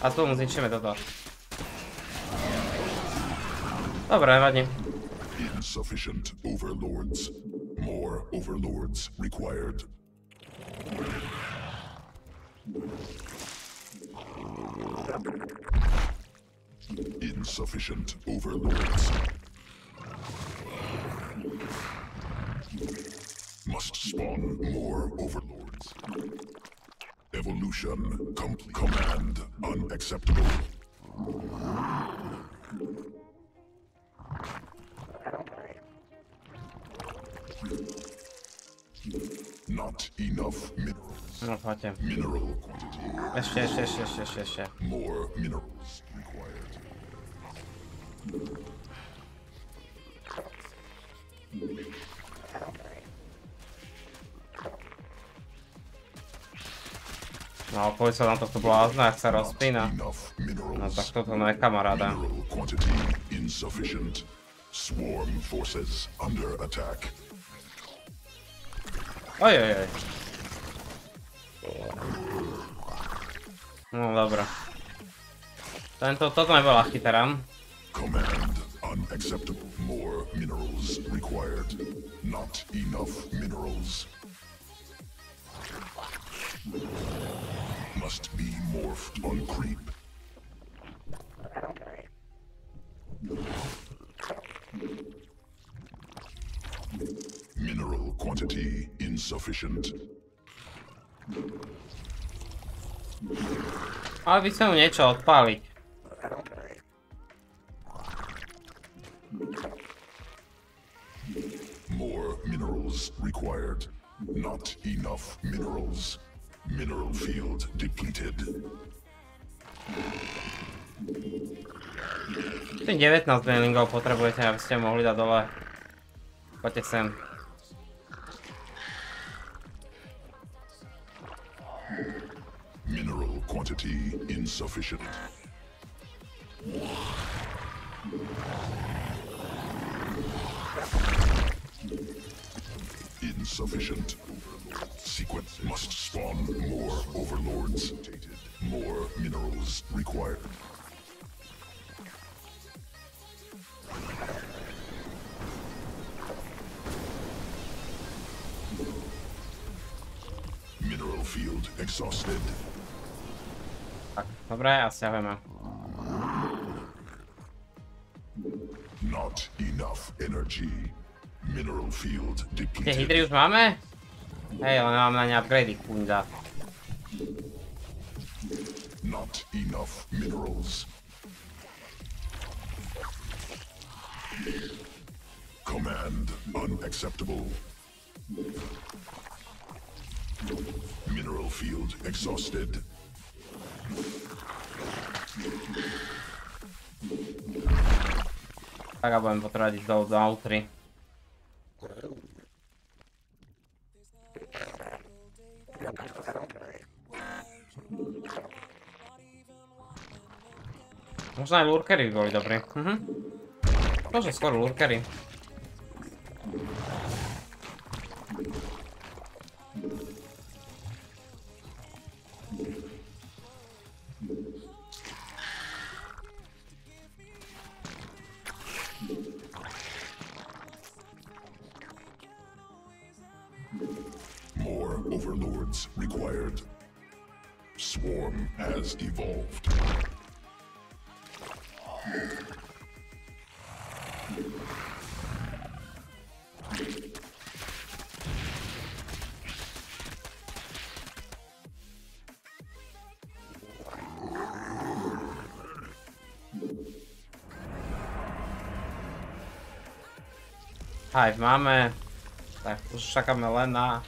A tu mu zničíme toto. Dobre, nevadí. Insufficient overlords must spawn more overlords. Evolution complete. Command unacceptable. Not enough minerals. No, poďte. Ešte, ešte, ešte, ešte, ešte, ešte. No, poď sa na tohto blázna, ak sa rozpína. No, tak toto nie je kamaráda. Oj, oj, oj. No dobra. Tento, toto nebola chyterám. minerals required. Not enough minerals. Must be morphed on creep. Mineral quantity insufficient. Aby chcę niečo odpáliť. More minerals required. Not enough minerals. Mineral field depleted. Tým devätnásť dwellingov potrebujete, aby ste mohli dať dole. Poďte sem. Mineral quantity insufficient. Insufficient. Sequence must spawn more overlords. More minerals required. Mineral field exhausted. Tak, dobré, a stiahujeme. Not enough energy. Mineral field depleted. Tie hydry už máme? Hej, ale nemám na ne upgrady, kunda. Not enough minerals. Command unacceptable. Mineral field exhausted. Tak a budem potrebovať ísť do outry. Možno aj lurkery by boli dobré. Mhm. Možno skoro lurkery. More overlords required. Swarm has evolved. Hive máme, tak už čakáme len na,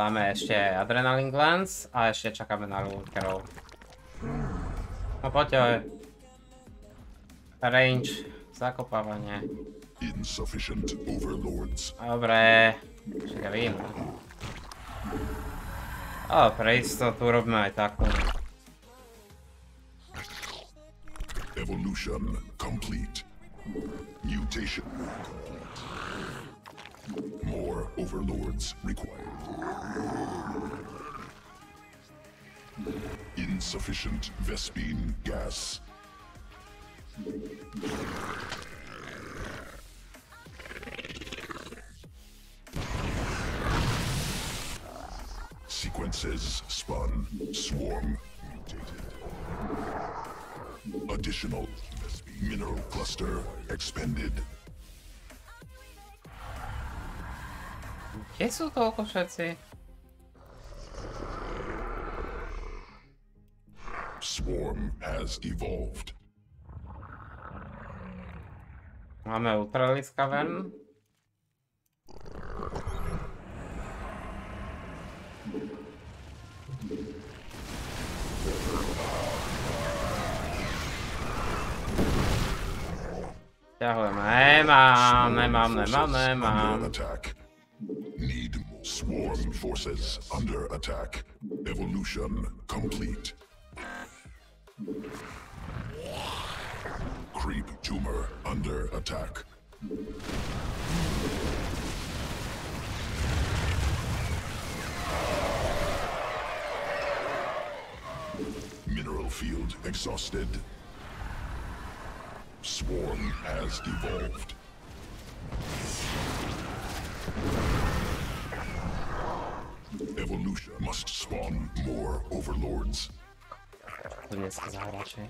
dáme ešte adrenaline glance a ešte čakáme na lurkerov. No poďte, range, zakopávanie. Dobre, však ja vím. Ale pre istotu robíme aj takú. Evolution complete. Mutation complete. More overlords required. Insufficient Vespine gas. Sequences spun. Swarm mutated. Additional mineral cluster expended. Kde sú toľko všetci? Swarm has evolved. Máme ultralisk cavern. Ťahujeme, nemám, nemám, nemám, nemám. Need swarm forces under attack. Evolution complete. Creep tumor under attack. Mineral field exhausted. Swarm has evolved. Evolution must spawn more overlords. What is that actually?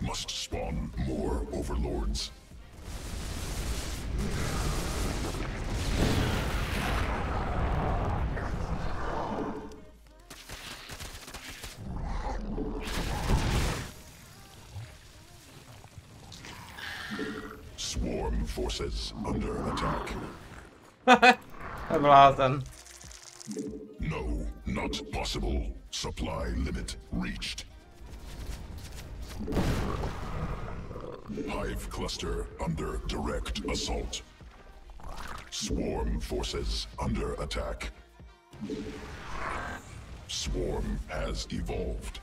Must spawn more overlords. Swarm forces under attack. Blast. No, not possible. Supply limit reached. Hive cluster under direct assault. Swarm forces under attack. Swarm has evolved.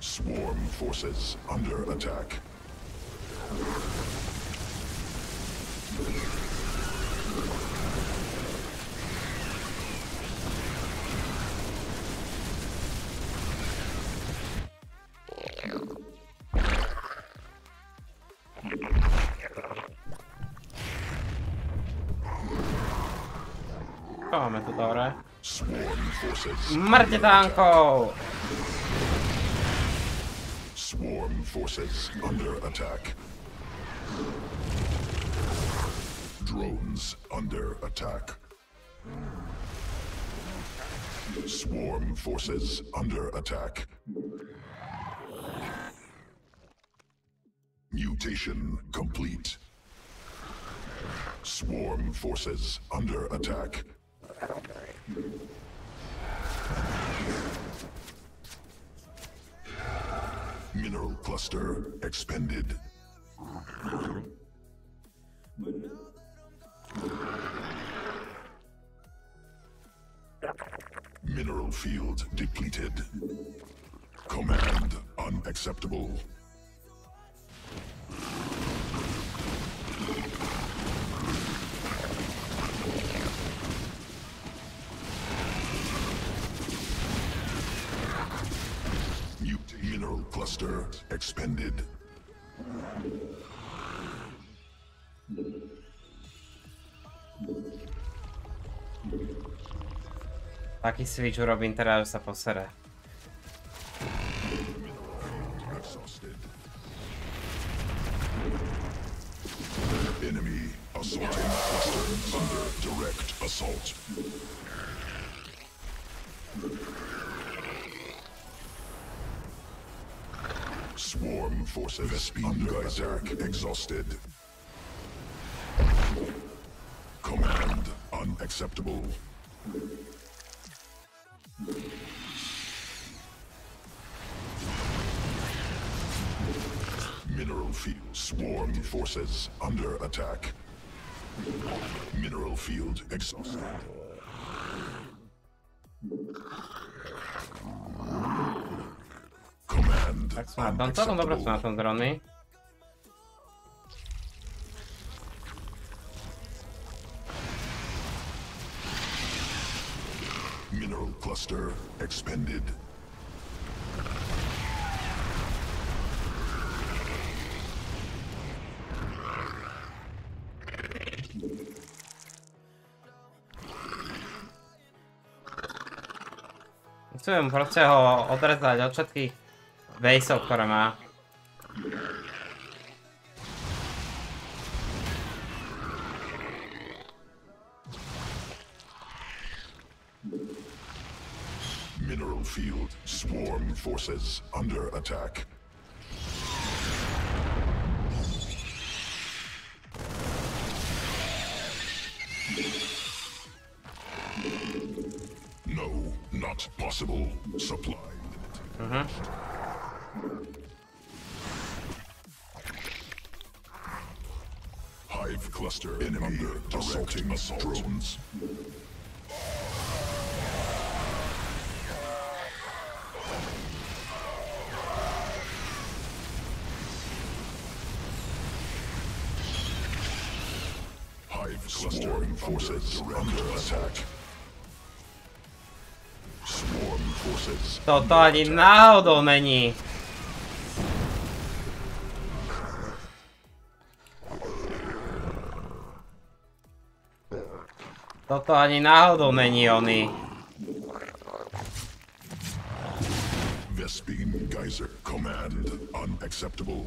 Swarm forces under attack. Kochamy to, dobre. Marcie tanko! Swarm forces under attack. Drones under attack. Swarm forces under attack. Mutation complete. Swarm forces under attack. Mineral cluster expended. Mineral field depleted. Command unacceptable. Mineral cluster expended. Taki switch robi Terralsa po serę. Enemy assaulting cluster under direct assault. Swarm forces under attack exhausted. Command unacceptable. Mineral field swarm forces under attack. Mineral field exhausted. Tak są, tam całą dobrą stronę są drony. Mineral cluster expended. Chcę proszę o odrezać od wszystkich Vejsou, ktoré má. Mineral field swarm forces under attack. No, not possible. Supply limit. Uh-huh. Hive cluster enemy under direct assault drones. Swarm forces under attack. Swarm forces. To tady náhodou není. Toto ani náhodou není oný. Vespine Geyser command unacceptable.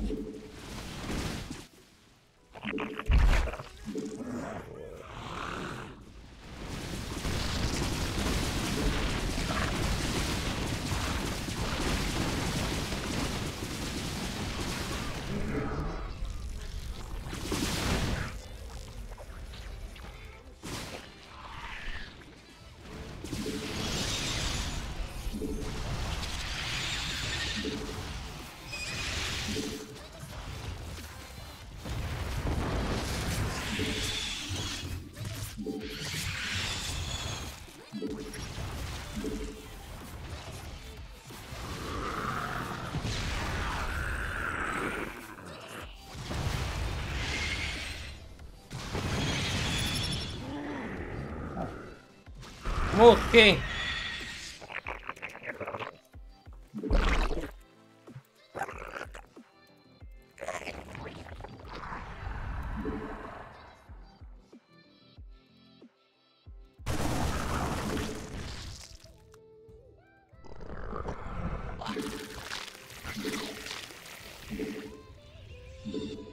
Okay.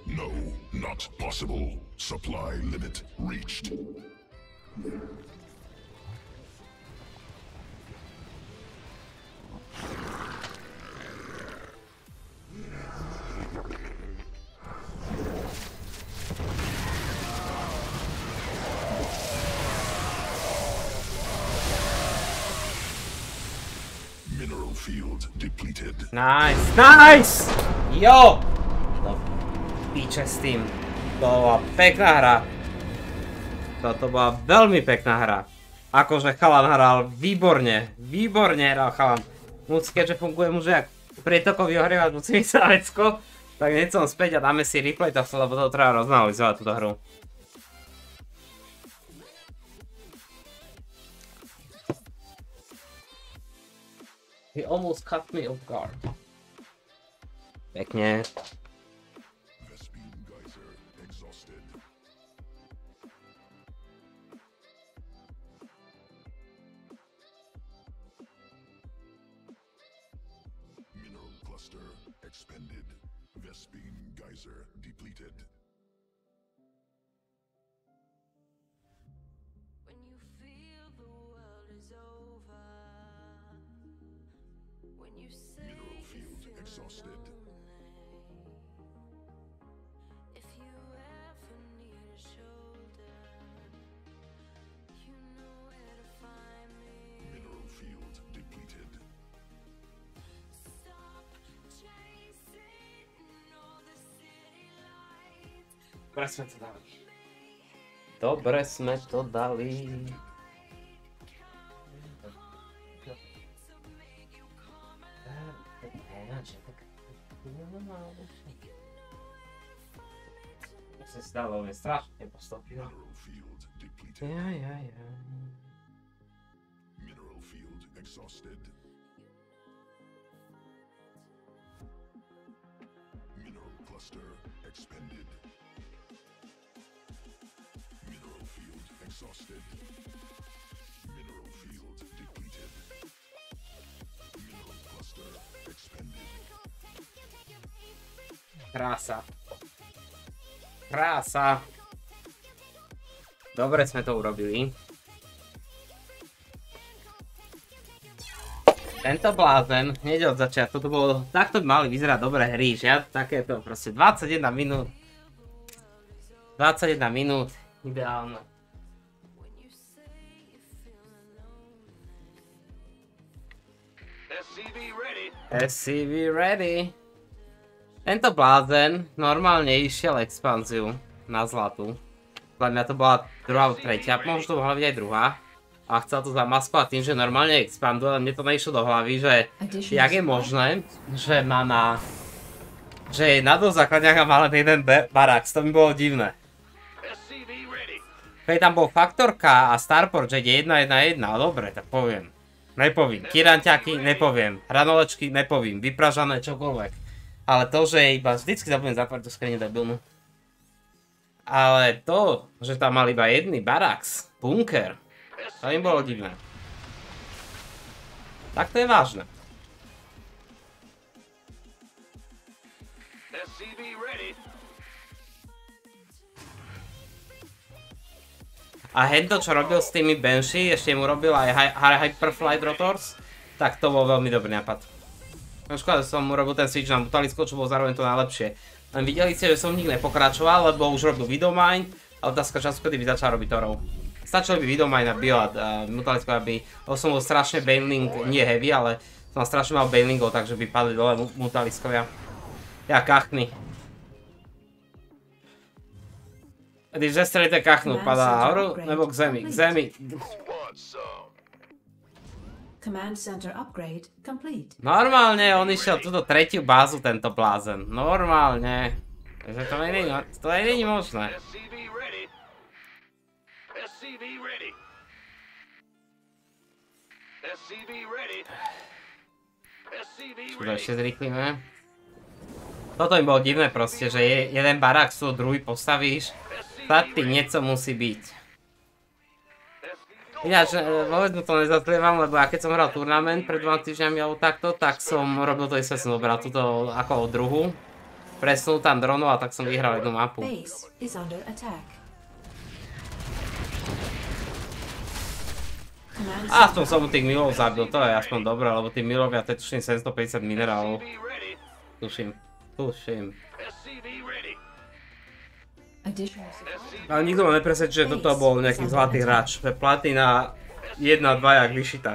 No, not possible. Supply limit reached. Nice, nice! Jo! Do píče s tým. To bola pekná hra. Toto bola veľmi pekná hra. Akože chalan hral výborne. Výborne hral chalan. Múci, keďže funguje muže jak prietokový ohrievať, musí mi sa vecko. Tak niečo späť a dáme si replay tohto, lebo to treba rozanalizovať túto hru. He almost caught me off guard. Pekne. Vespine Geyser exhausted. Mineral cluster expended. Vespine Geyser depleted. Dobre sme to dali. Dobre sme to dali. Sa si dalo veľmi strašne postopilo. Ja, ja, ja. Mineral field exhausted. Mineral cluster expended. Exhausted. Mineral field depleted. Mineral cluster expended. Krása. Krása. Dobre sme to urobili. Tento blázen hneď od začiatku. To bolo, takto by mali vyzerať dobré hry, že? Takéto proste dvadsaťjeden minút. dvadsaťjeden minút. Ideálne. S C V ready. Tento blázen normálne išiel expanziu na zlatu. Dla mňa to bola druhá alebo tretia, možno to mohla byť aj druhá. A chcel to zamaskovať tým, že normálne expanduje, ale mne to neišlo do hlavy, že jak je možné, že má na... že je na dvoch základniach a má len jeden barák, to mi bolo divné. Hej, tam bol faktorka a Starport, že je jedna jedna jedna. Dobre, tak poviem. Nepovím. Kiranťáky, nepoviem. Hranolečky, nepovím. Vypražané, čokoľvek. Ale to, že je iba... Vždycky zabudnem zatvoriť tú skriňu debilnú. Ale to, že tam mal iba jedný baraks, bunker, to im bolo divné. Tak to je vážne. A Hendo, čo robil s tými Banshee, ešte mu robil aj Hyperfly Rotors, tak to bol veľmi dobrý nápad. Škoda, že som mu robil ten switch na Mutalisku, čo bol zároveň to najlepšie. Len videli ste, že som nikdy nepokračoval, lebo už robil Widowmine, ale otázka času, kedy by začal robiť Torov. Stačilo by Widowmine a Biolad Mutalisku, aby... Lebo som bol strašne Baneling, nie heavy, ale som strašne mal Banelingov, takže by padli dole Mutaliskovia. Ja kachny. Když zestřelíte kachnu, padá nahoru nebo k zemi, k zemi. Normálně on išel tuto třetí bázu, tento blázen. Normálně. Takže to není, to není možné. Čo ještě zrychlíme? Toto im bolo divné proste, že jeden barák sú, druhý postavíš. Tady něco musí být. Ináč, vůbec mu to nezatlievám, lebo ja keď som hral turnament pred dvoma týždňami alebo takto, tak som robil to isté, som dobral túto ako druhu. Presunul tam dronov a tak som vyhral jednu mapu. A aspoň som mu tých milov zabil, to je aspoň dobré, lebo tí milovia, to je tuším sedemstopäťdesiat minerálov. Tuším, tuším. Ale nikto ma nepresvedčí, že toto bol nejaký zlatý hráč. Platina jedna dva jak vyšita.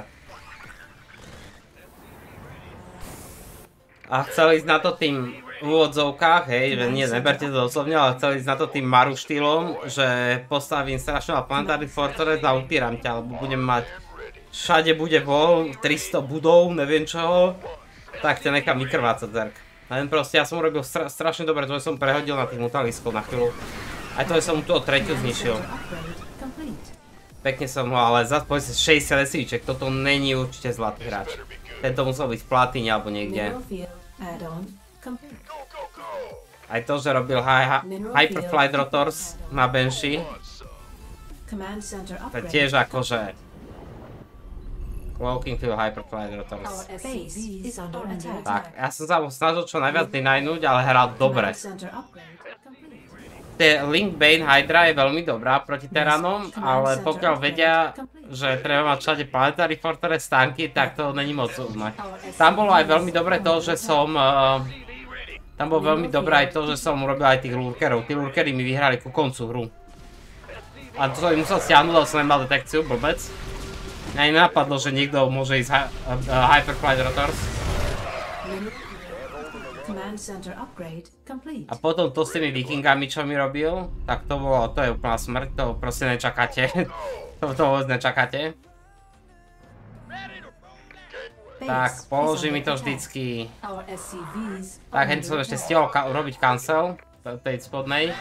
A chcel ísť na to tým v úvodzovkách, hej, že nie, neberte to doslovne, ale chcel ísť na to tým Maru štýlom, že postavím strašného planetárny fortress a utýram ťa, lebo budem mať všade bude vol, tristo budov, neviem čoho, tak ťa nechám vykrvácať, Zerg. Len proste, ja som urobil stra strašne dobre, to som prehodil na tých mutaliskov na chvíľu. Aj to som tu o tretiu zničil. Pekne som ho, ale za povedzte šesťdesiat esíček, toto není určite zlatý hráč. Tento musel byť v Platine alebo niekde. Aj to, že robil Hyperfly Rotors na Banshee. To je tiež akože... Walking Field Hyperfly Rotors. Tak, ja som sa snažil čo najviac dynajnúť, ale hral dobre. Link Bane Hydra je veľmi dobrá proti Teránom, ale pokiaľ vedia, že treba mať všade planetary fortress tanky, tak to není moc úzme. Tam bolo aj veľmi dobré to, že som... Tam bolo veľmi dobré aj to, že som urobil aj tých lurkerov. Tí lurkery mi vyhrali ku koncu hru. A to som im musel stiahnuť, lebo som nemal detekciu, blbec. Aj napadlo, že niekto môže ísť uh, uh, Hyperfly Rotors. A potom to s tými vikingami, čo mi robil, tak to bolo, to je úplná smrť, to proste nečakáte. to to vôbec nečakáte. Tak, položí mi to vždycky. Tak, hneď som ešte stihol ka urobiť cancel, tej spodnej.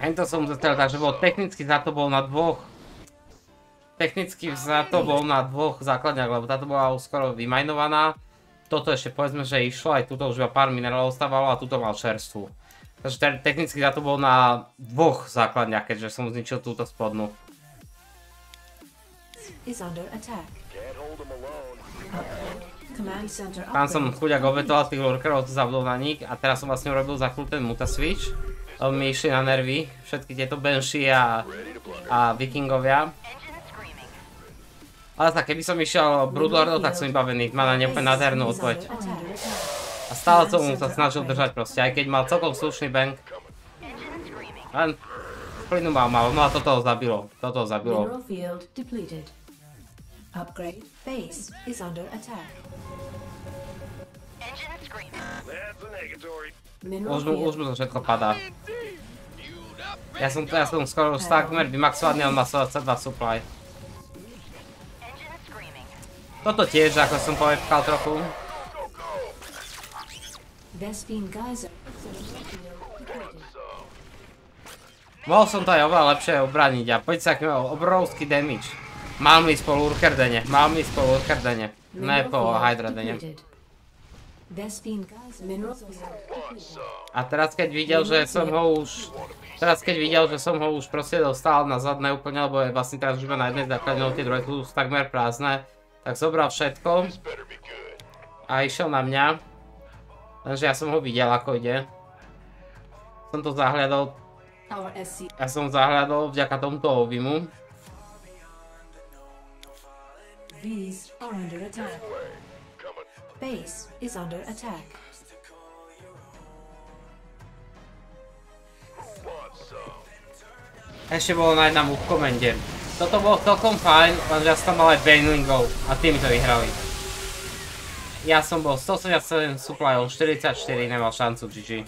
Hento som zastrel, takže bol technicky za to bol na dvoch. Technicky za to bol na dvoch základňach, lebo táto bola skoro vymajnovaná. Toto ešte povedzme, že išlo, aj tuto už iba pár minerálov stávalo a tuto mal čerstvu. Takže technicky za to bol na dvoch základňach, keďže som zničil túto spodnú. Tam som chuďak obetoval tých lurkerov, to zabudol na nich a teraz som vlastne urobil za chvíľu ten muta switch. Mi išli na nervy, všetky tieto Banshee a, a vikingovia. Ale tak, keby som išiel Broodlordov, tak som vybavený, má na ne úplne nádhernú odpoveď. A stále som mu sa snažil držať proste, aj keď mal celkom slušný bank. Len plynu mal malo, no a toto ho zabilo, toto ho zabilo. Už mu, už mu to všetko padá. Ja som, ja som skoro už takmer vymaxovaný, on má sedemdesiatdva supply. Toto tiež, ako som povedal trochu. Despín Geyser. Bol som to aj oveľa lepšie obraniť a poď sa obrovský damage. Mám ísť po lurkerdene, mám ísť po lurkerdene, ne po hydradene. A teraz keď videl, že som ho už, teraz keď videl, že som ho už proste dostal na zadné úplne, lebo je vlastne teraz už iba na jednej základne, tie druhé sú takmer prázdne, tak zobral všetko a išiel na mňa, lenže ja som ho videl ako ide. Som to zahľadol, ja som zahľadol vďaka tomuto ovimu. These are under attack. Base is under attack. Ešte bolo na jednom úkomende. Toto bolo celkom fajn, lenže ja som tam mal aj banelingov a tým to vyhrali. Ja som bol sto sedemdesiatsedem supplyov, štyridsaťštyri, nemal šancu gé gé.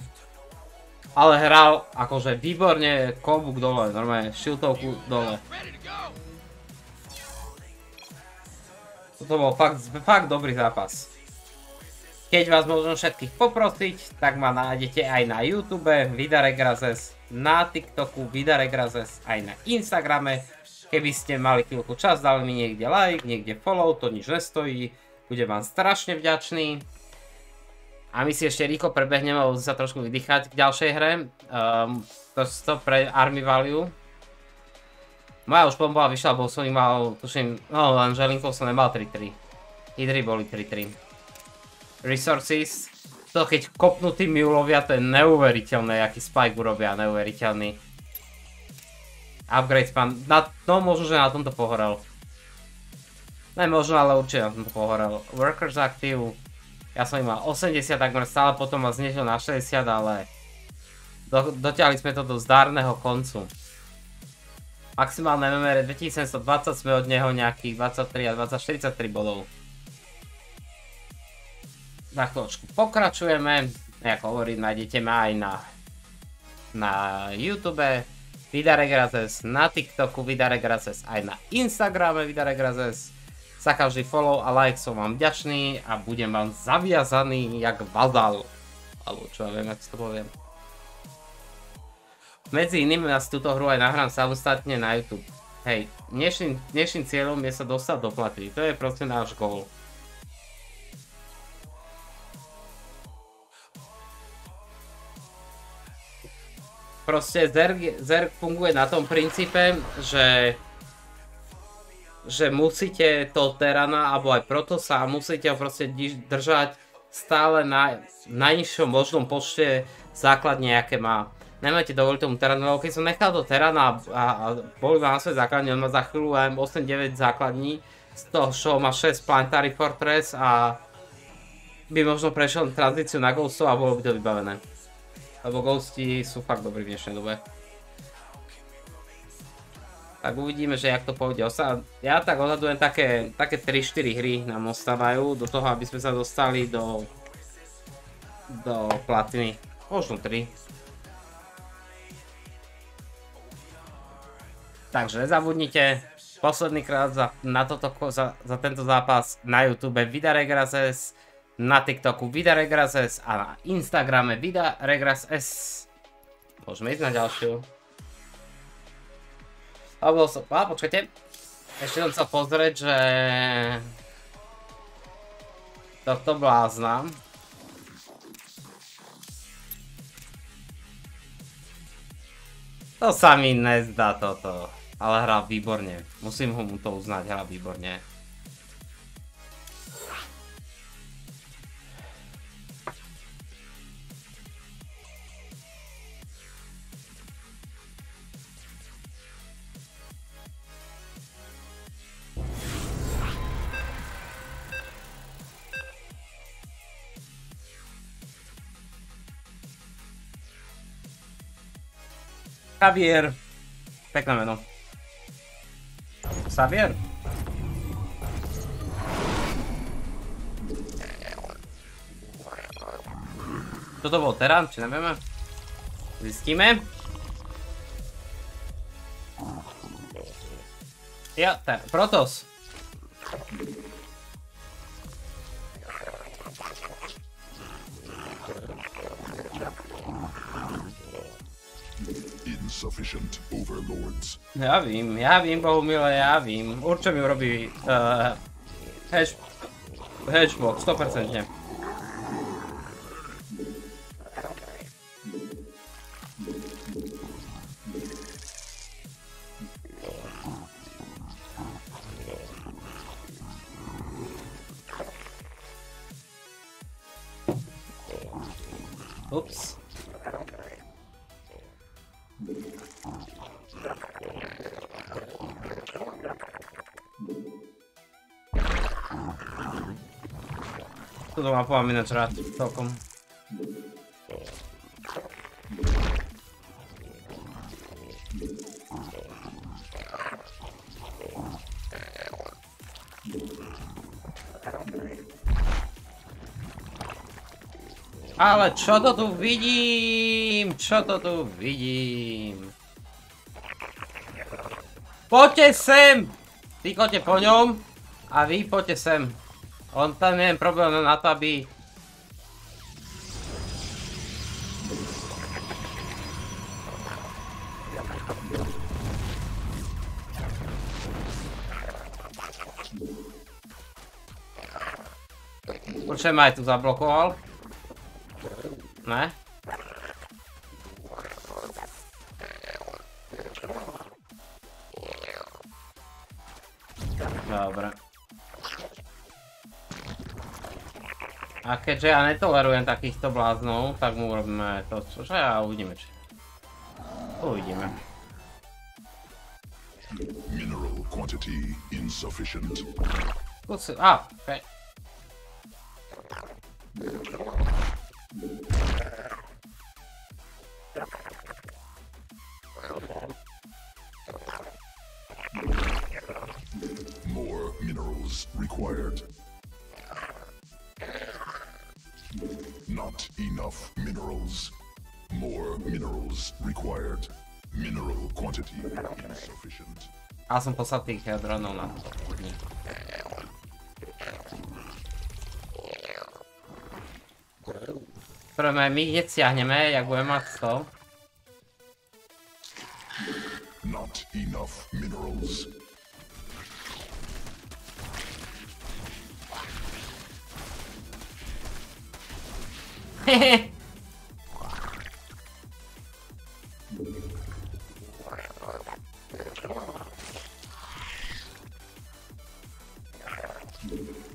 Ale hral akože výborne, klobúk dole, normálne šiltovku dole. Toto bol fakt, fakt dobrý zápas. Keď vás môžem všetkých poprosiť, tak ma nájdete aj na YouTube, Vidaregrases, na TikToku, Vidaregrases, aj na Instagrame. Keby ste mali chvíľku čas, dali mi niekde like, niekde follow, to nič nestojí. Budem vám strašne vďačný. A my si ešte rýchlo prebehneme, lebo sa trošku vydýchať k ďalšej hre. Um, to, to pre Army Value. Moja už bomba vyšla, bo som mal, tuším, no len želinkov som nemal tri tri. Idry boli tri tri. Resources, to keď kopnutí mi ulovia, to je neuveriteľné, aký spike urobia, neuveriteľný. Upgrade span, na, no možno, že na tomto pohorel. Ne možno, ale určite na tomto pohorel. Workers active, ja som im mal osemdesiat takmer stále, potom ma znižil na šesťdesiat, ale do, dotiahli sme to do zdárneho koncu. Maximálne em em er dvetisícsedemstodvadsať, sme od neho nejakých dvadsaťtri a dvadsať štyridsaťtri bodov. Na chvíľočku pokračujeme, ako hovorím, nájdete ma aj na, na YouTube, Vidaregrases, na TikToku, Vidaregrases, aj na Instagrame, Vidaregrases. Za každý follow a like som vám vďačný a budem vám zaviazaný jak vadal. Alebo čo ja viem, ako to poviem. Medzi iným ja si túto hru aj nahrám samostatne na YouTube. Hej, dnešným, dnešným cieľom je sa dostať do platy, to je proste náš goal. Proste Zerg, Zerg funguje na tom princípe, že, že musíte to Terana alebo aj Protossa, musíte ho proste držať stále na najnižšom možnom počte základne, aké má. Nemáte dovoliť tomu Teranu, lebo keď som nechal to Terana a, a boli na svojej základni, on má za chvíľu aj osem deväť základní, z toho čo má šesť Planetary Fortress a by možno prešiel tranzíciu na Ghostov a bolo by to vybavené. Lebo ghosti sú fakt dobrí v dnešnej dobe. Tak uvidíme, že jak to pôjde. Ja tak odhadujem také, také tri štyri hry nám ostávajú do toho, aby sme sa dostali do, do platiny. Možno tri. Takže nezabudnite, posledný krát za, na toto, za, za tento zápas na YouTube Vidaregrases, na TikToku Vidaregrases a na Instagrame Vidaregrases. Môžeme ísť na ďalšiu. A bol som... A počkajte. Ešte som sa pozrieť, že... Tohto blázna. To sa mi nezdá toto. Ale hrá výborne. Musím ho mu to uznať, hrá výborne. Xavier, pekné meno. Xavier? Toto bol Terán, či nevieme? Zistíme. Ja, Terán, Protoss. sufficient overlords. Ja vím, ja vím, Bohumile, ja vím. Určite mi urobí uh, hedge, hedgehog, sto percent. Oops. To doma mám ináč rád celkom. Ale čo to tu vidím? Čo to tu vidím? Poďte sem! Ty kote po ňom a vy poďte sem. On tam neviem problém na to, aby... Počujem, aj tu zablokoval. Ne? Dobre. A keďže ja netolerujem takýchto bláznov, tak mu urobíme to, čože a uvidíme, či... Uvidíme. Mineral quantity insufficient. Skúsim, á, okej. More minerals required. Not enough minerals. More minerals required. Mineral quantity insufficient. A som poslal tých dronov na to. Prvé, my ich nesiahneme, jak budeme mať to. Not enough minerals. Hehe.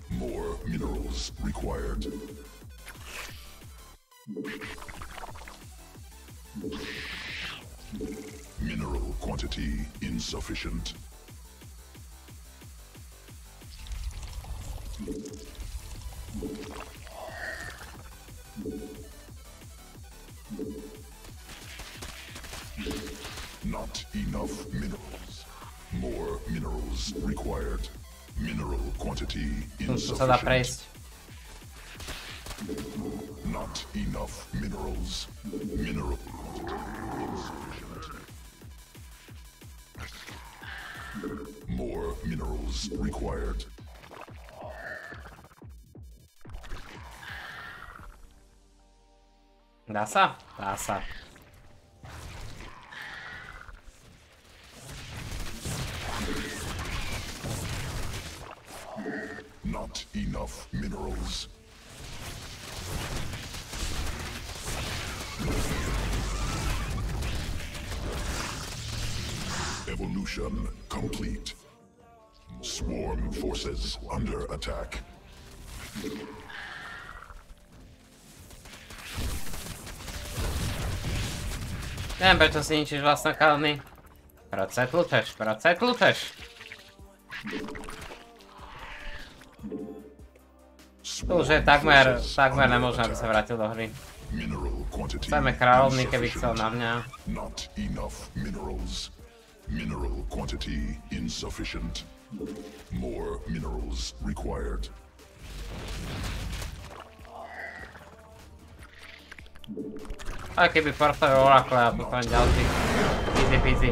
More minerals required. Mineral quantity insufficient. Not enough minerals. More minerals required. Mineral quantity insufficient. Not enough minerals. Mineral quantity insufficient. More minerals required. Dá sa? Dá sa. Not enough minerals. Evolution complete. Swarm forces under attack. Neviem, prečo si ničíš vlastné kalmy. Proč sa tlučeš? Proč sa tlučeš? To už je takmer, takmer nemožné, aby sa vrátil do hry. Chceme kráľovný, keby chcel na mňa. Mineral quantity insufficient. More minerals required. A keby portové orakle a potom ďalší. Easy peasy.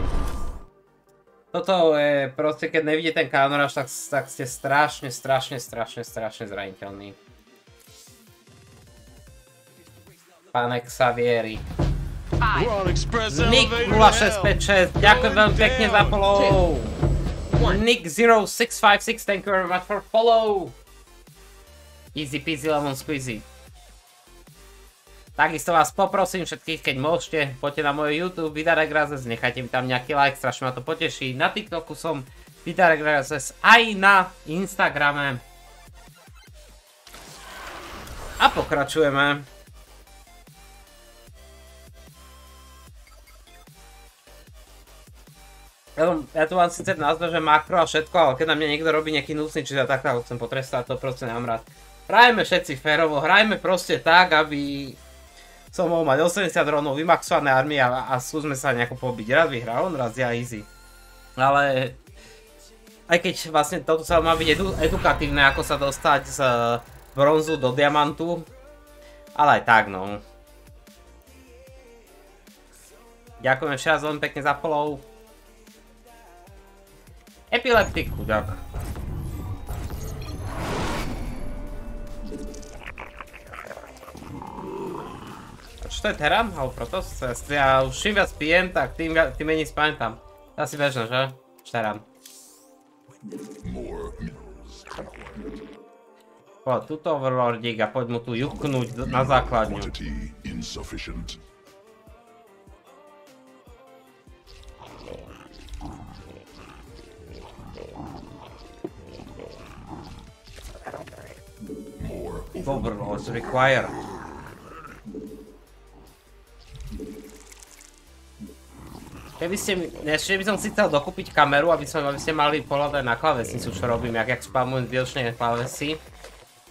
Toto je proste, keď nevidíte ten kánoraž, tak, tak ste strašne, strašne, strašne, strašne zraniteľní. Pane Xavieri. Nick nula sześć pięć sześć, dziękuję wam pięknie za follow. Nick zero six five six, thank you very much for follow. Easy peasy lemon squeezy. Takisto vás poprosím všetkých, keď môžete, poďte na môj YouTube Vidaregrases, nechajte mi tam nejaký like, strašne ma to poteší. Na TikToku som Vidaregrases, aj na Instagrame. A pokračujeme. Ja tu mám síce názor, že makro a všetko, ale keď na mňa niekto robí nejaký núsny, čiže tak tak chcem potrestať, to proste nemám rád. Hrajme všetci férovo, hrajme proste tak, aby... Som mohol mať osemdesiat dronov, vymaxované armie a, a skúsme sa nejako pobiť. Raz vyhrá on, raz ja, easy. Ale aj keď vlastne toto sa má byť edu, edukatívne, ako sa dostať z bronzu do diamantu. Ale aj tak, no. Ďakujem všetci veľmi pekne za follow. Epileptiku, ďakujem. Čo to je Terán? Alebo Protoss? Ja už čím viac pijem, tak tým, tým menej spamätám. Asi bežno, že? Terán. Poď tuto overlordík a poď mu tu juknúť na základňu. Overlords required. Keby ste mi, ešte by som si chcel dokúpiť kameru, aby, som, aby ste mali pohľad aj na klavesnicu, čo robím, jak, jak spamujem zbytočné klavesy.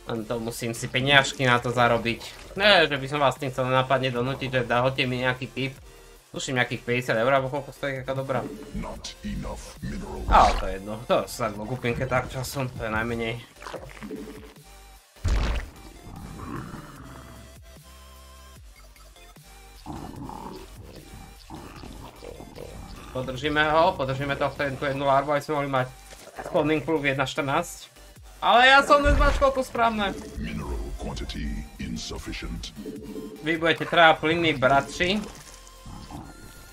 Len to musím si peniažky na to zarobiť. Ne, že by som vás tým chcel nápadne donútiť, že dáhote mi nejaký tip. Tuším nejakých päťdesiat eur, alebo koľko stojí taká dobrá. Ale to je jedno, to sa tak dokúpim, keď tak časom, to je najmenej. Podržíme ho, podržíme to v tú jednu larvu, aby sme mohli mať spawning proof jedna štrnásť. Ale ja som nezmačkol to správne. Vy budete treba plynní bratši.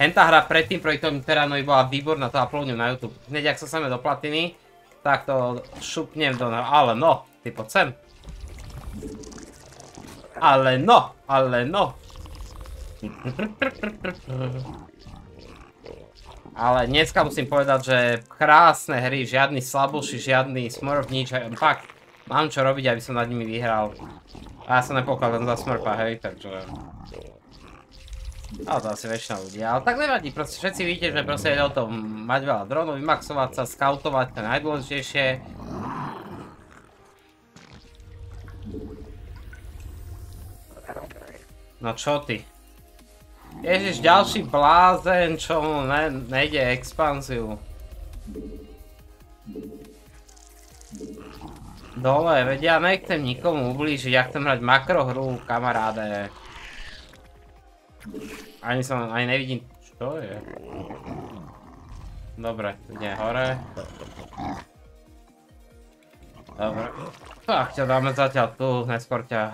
Hentá hra predtým proti tomu Teránovi bola výborná, to uploadňujem na YouTube. Hneď ak sa same do Platiny, tak to šupnem do... Ale no, ty poď sem. Ale no, ale no. Ale dneska musím povedať, že krásne hry, žiadny slaboši, žiadny smurf, nič, fakt, mám čo robiť, aby som nad nimi vyhral. A ja sa nepokladám za smurfa, hej, takže... Ale to asi väčšina ľudí, ale tak nevadí, proste všetci vidíte, že proste je o tom mať veľa dronov, vymaxovať sa, skautovať, to je najdôležitejšie. No čo ty? Ježiš, ďalší blázen, čo mu ne, nejde expanziu. Dole, veď ja nechcem nikomu ublížiť, ja chcem hrať makrohru, kamaráde. Ani som, ani nevidím, čo je. Dobre, nie, hore. Dobre. Tak ťa dáme zatiaľ tu, neskôr ťa...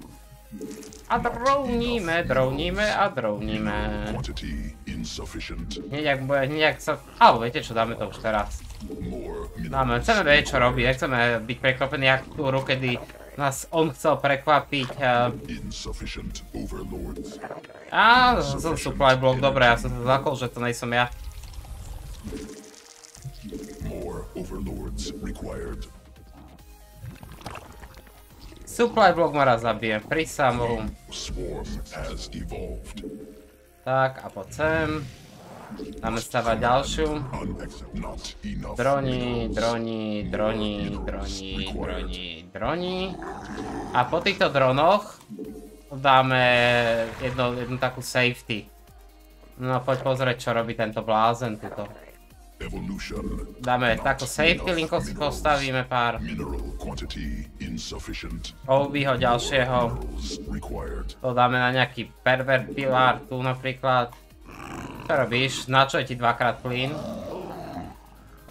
A drouníme, drouníme a drouníme. Hneď ak sa... Alebo viete čo, dáme to už teraz. Dáme, chceme vedieť čo robí, nechceme byť prekvapení jak tú hru, kedy nás on chcel prekvapiť. Á, som supply block, dobre, ja som sa zakol, že to nejsom ja. Supply block ma raz zabijem, prísam ho. Tak, a poď sem. Dáme stavať ďalšiu. Droni, droni, droni, droni, droni, droni. A po týchto dronoch dáme jednu, jednu takú safety. No poď pozrieť, čo robí tento blázen tuto. Dáme tak save linko, si postavíme pár. Obyho ďalšieho. To dáme na nejaký pervert pilár, tu napríklad. Čo robíš? Na čo je ti dvakrát plyn?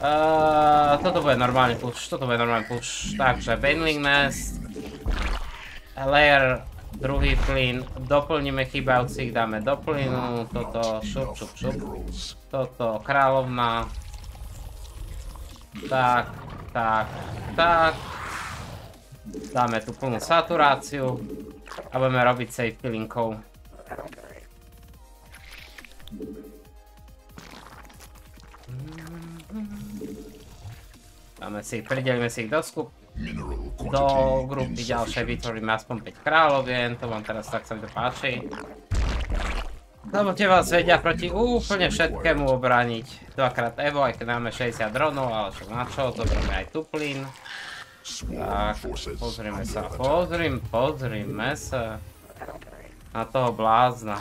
Uh, toto bude normálny push, toto bude normálny push. Takže Baneling Nest. Layer, druhý plyn, doplníme chybajúcich, dáme do plynu, toto, šup, šup, šup, toto, kráľovná, tak, tak, tak, dáme tu plnú saturáciu a budeme robiť save pilinkou. Dáme si ich, pridelíme si ich do skup. Do grupy ďalšej vytvoríme aspoň päť kráľovien, to vám teraz tak sa mi to páči. Lebo tie vás vedia proti úplne všetkému obrániť. Dvakrát Evo, aj keď máme šesťdesiat dronov, ale však na čo, zoberme aj tu plyn. Tak, pozrime sa, pozrime, pozrime sa na toho blázna.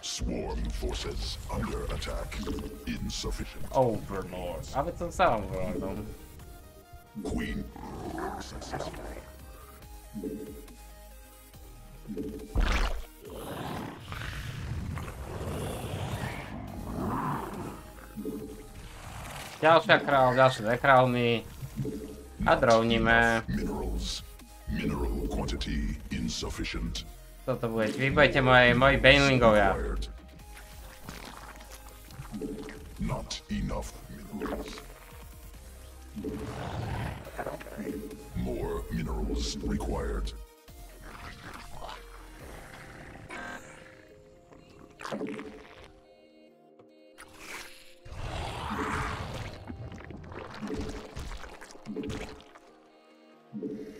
Swarm forces under attack. Insufficient. Overlord. Aby som sa overlordom. Queen. Ďalšia kráľ, ďalšie dve kráľny. A drovníme. Minerals. Mineral quantity insufficient. Toto bude, vy budete moji, moji Banelingov.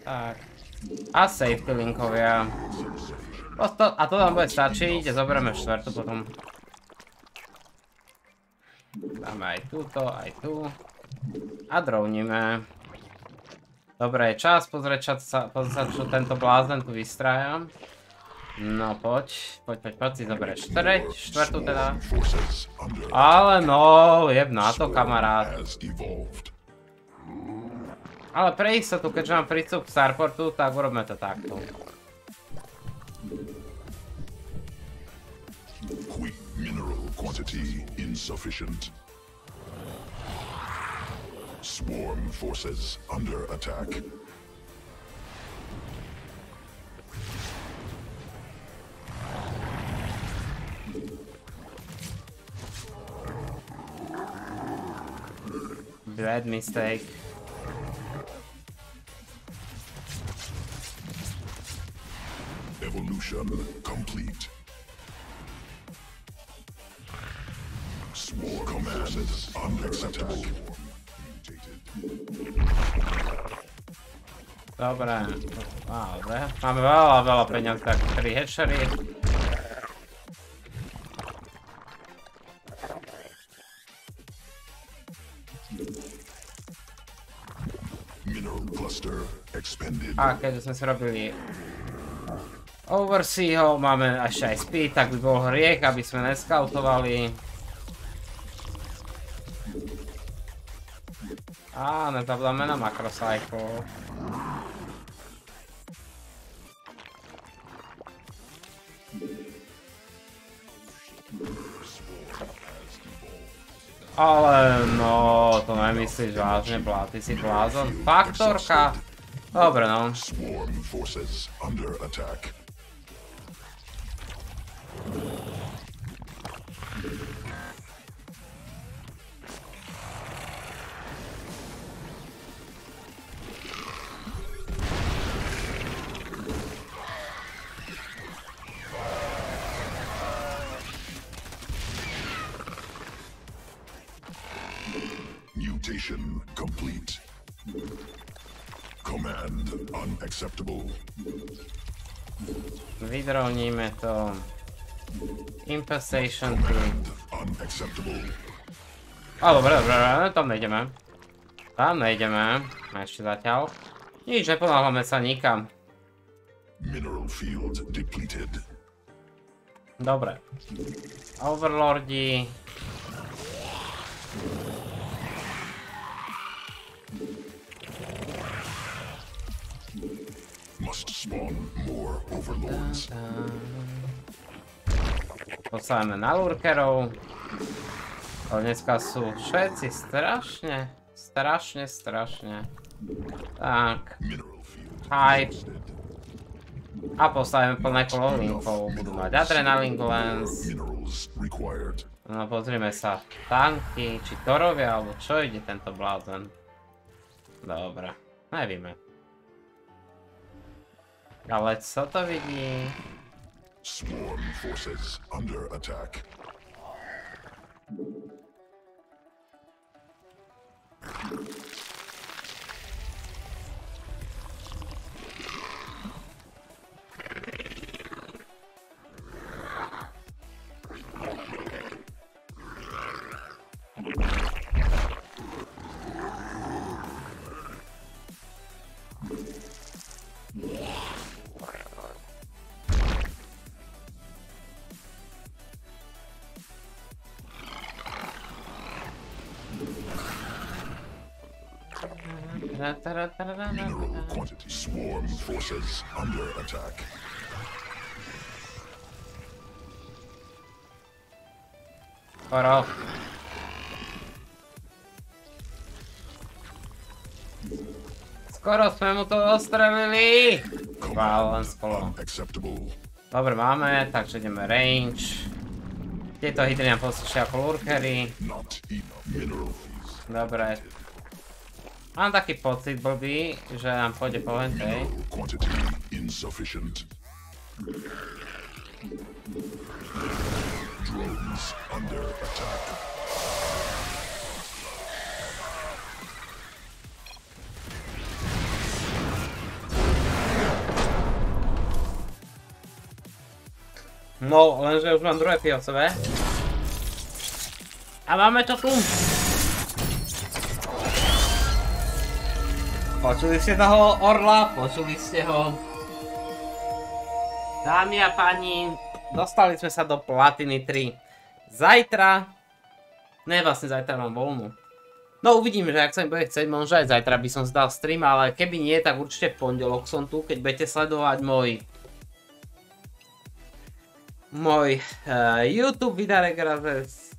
Tak. A save linkovia. A to nám bude stačiť a zoberieme štvrtú potom. Dáme aj túto, aj tu. A drowníme. Dobre, je čas pozrieť sa, čo tento blázen tu vystrája. No poď, poď, poď, poď si zoberieš štvrtú teda. Ale no, jeb na to, kamarát. Ale pre istotu, keďže mám prístup k Starportu, tak urobme to takto. Quick mineral quantity insufficient. Swarm forces under attack. Bad mistake. Evolution complete. Swarm forces under attack. Dobre, dobre. Máme veľa, veľa peňazí, tak tri hatchery. A keďže sme si robili Overseeho, máme ešte aj speed, tak by bol hriech, aby sme neskautovali. Á, nezabudneme na makrocycle. Ale no, to nemyslíš vážne, ty si blázon. Faktorka. Dobre, no. Complete. Command unacceptable. Vydrovníme to. Impensation unacceptable. A dobre, dobre, dobre, tam nejdeme. Tam nejdeme. Ešte zatiaľ. Nič, neponáhľame sa nikam. Mineral fields depleted. Dobre. Overlordi. Must spawn more overlords. Podstajemy na lurkerów. Koniecka są wszyscy strasznie, strasznie, strasznie. Tak. Hype. A postawiamy pełne kolory pobudować adrenalin glens. No podrzymy sa tanki, czy torowie, albo co idzie ten to blazen. Dobra, nie wiemy. Ale co to widzi? Swarm forces under attack. Mineral quantity swarm forces under attack. Cut off. Skoro sme mu to ostrelili. Wow, spolo. Dobre, máme, takže ideme range. Tieto hydry nám poslušia ako lurkery. Dobre. Mám taký pocit, Bobby, že nám pôjde po ventej. No, lenže už mám druhé pivo v sebe. A máme to tu. Počuli ste toho orla, počuli ste ho. Dámy a páni, dostali sme sa do Platiny tri. Zajtra, ne vlastne zajtra mám voľnú. No uvidím, že ak sa mi bude chcieť, možno aj zajtra by som zdal stream, ale keby nie, tak určite v pondelok som tu, keď budete sledovať môj môj uh, YouTube Vidaregrases,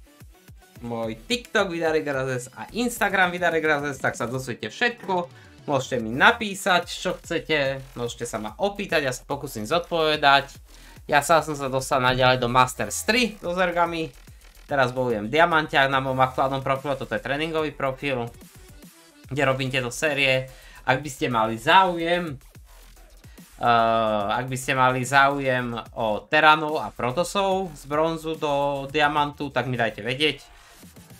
môj TikTok Vidaregrases a Instagram Vidaregrases, tak sa dosviete všetko. Môžete mi napísať, čo chcete, môžete sa ma opýtať, ja sa pokúsim zodpovedať. Ja sa som sa dostal naďalej do Master tri so Zergami. Teraz bolujem v Diamantiach na mojom aktuálnom profilu, toto je tréningový profil, kde robím tieto série. Ak by ste mali záujem, uh, ak by ste mali záujem o Teránov a Protossov z bronzu do diamantu, tak mi dajte vedieť.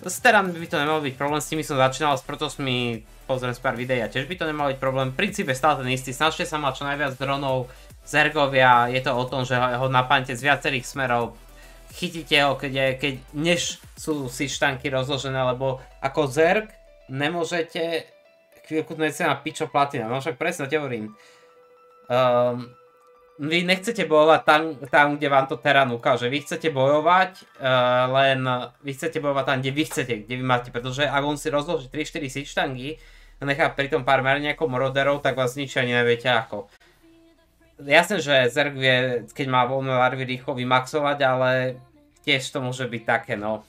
S Teránmi by to nemal byť problém, s nimi som začínal, s Protossmi pozriem z pár videí a tiež by to nemal byť problém. V princípe stále ten istý, snažte sa mať čo najviac dronov, zergovia, je to o tom, že ho napánite z viacerých smerov, chytíte ho, keď, je, keď než sú si štanky rozložené, lebo ako zerg nemôžete chvíľku nechce na pičo platina, no však presne te hovorím. Um, vy nechcete bojovať tam, tam, kde vám to terán ukáže, vy chcete bojovať, uh, len vy chcete bojovať tam, kde vy chcete, kde vy máte, pretože ak on si rozloží tri štyri si štangy, nechá pritom pár merniakov moroderov, tak vás nič ani neviete ako. Jasné, že zerg vie, keď má voľné larvy, rýchlo vymaxovať, ale tiež to môže byť také, no.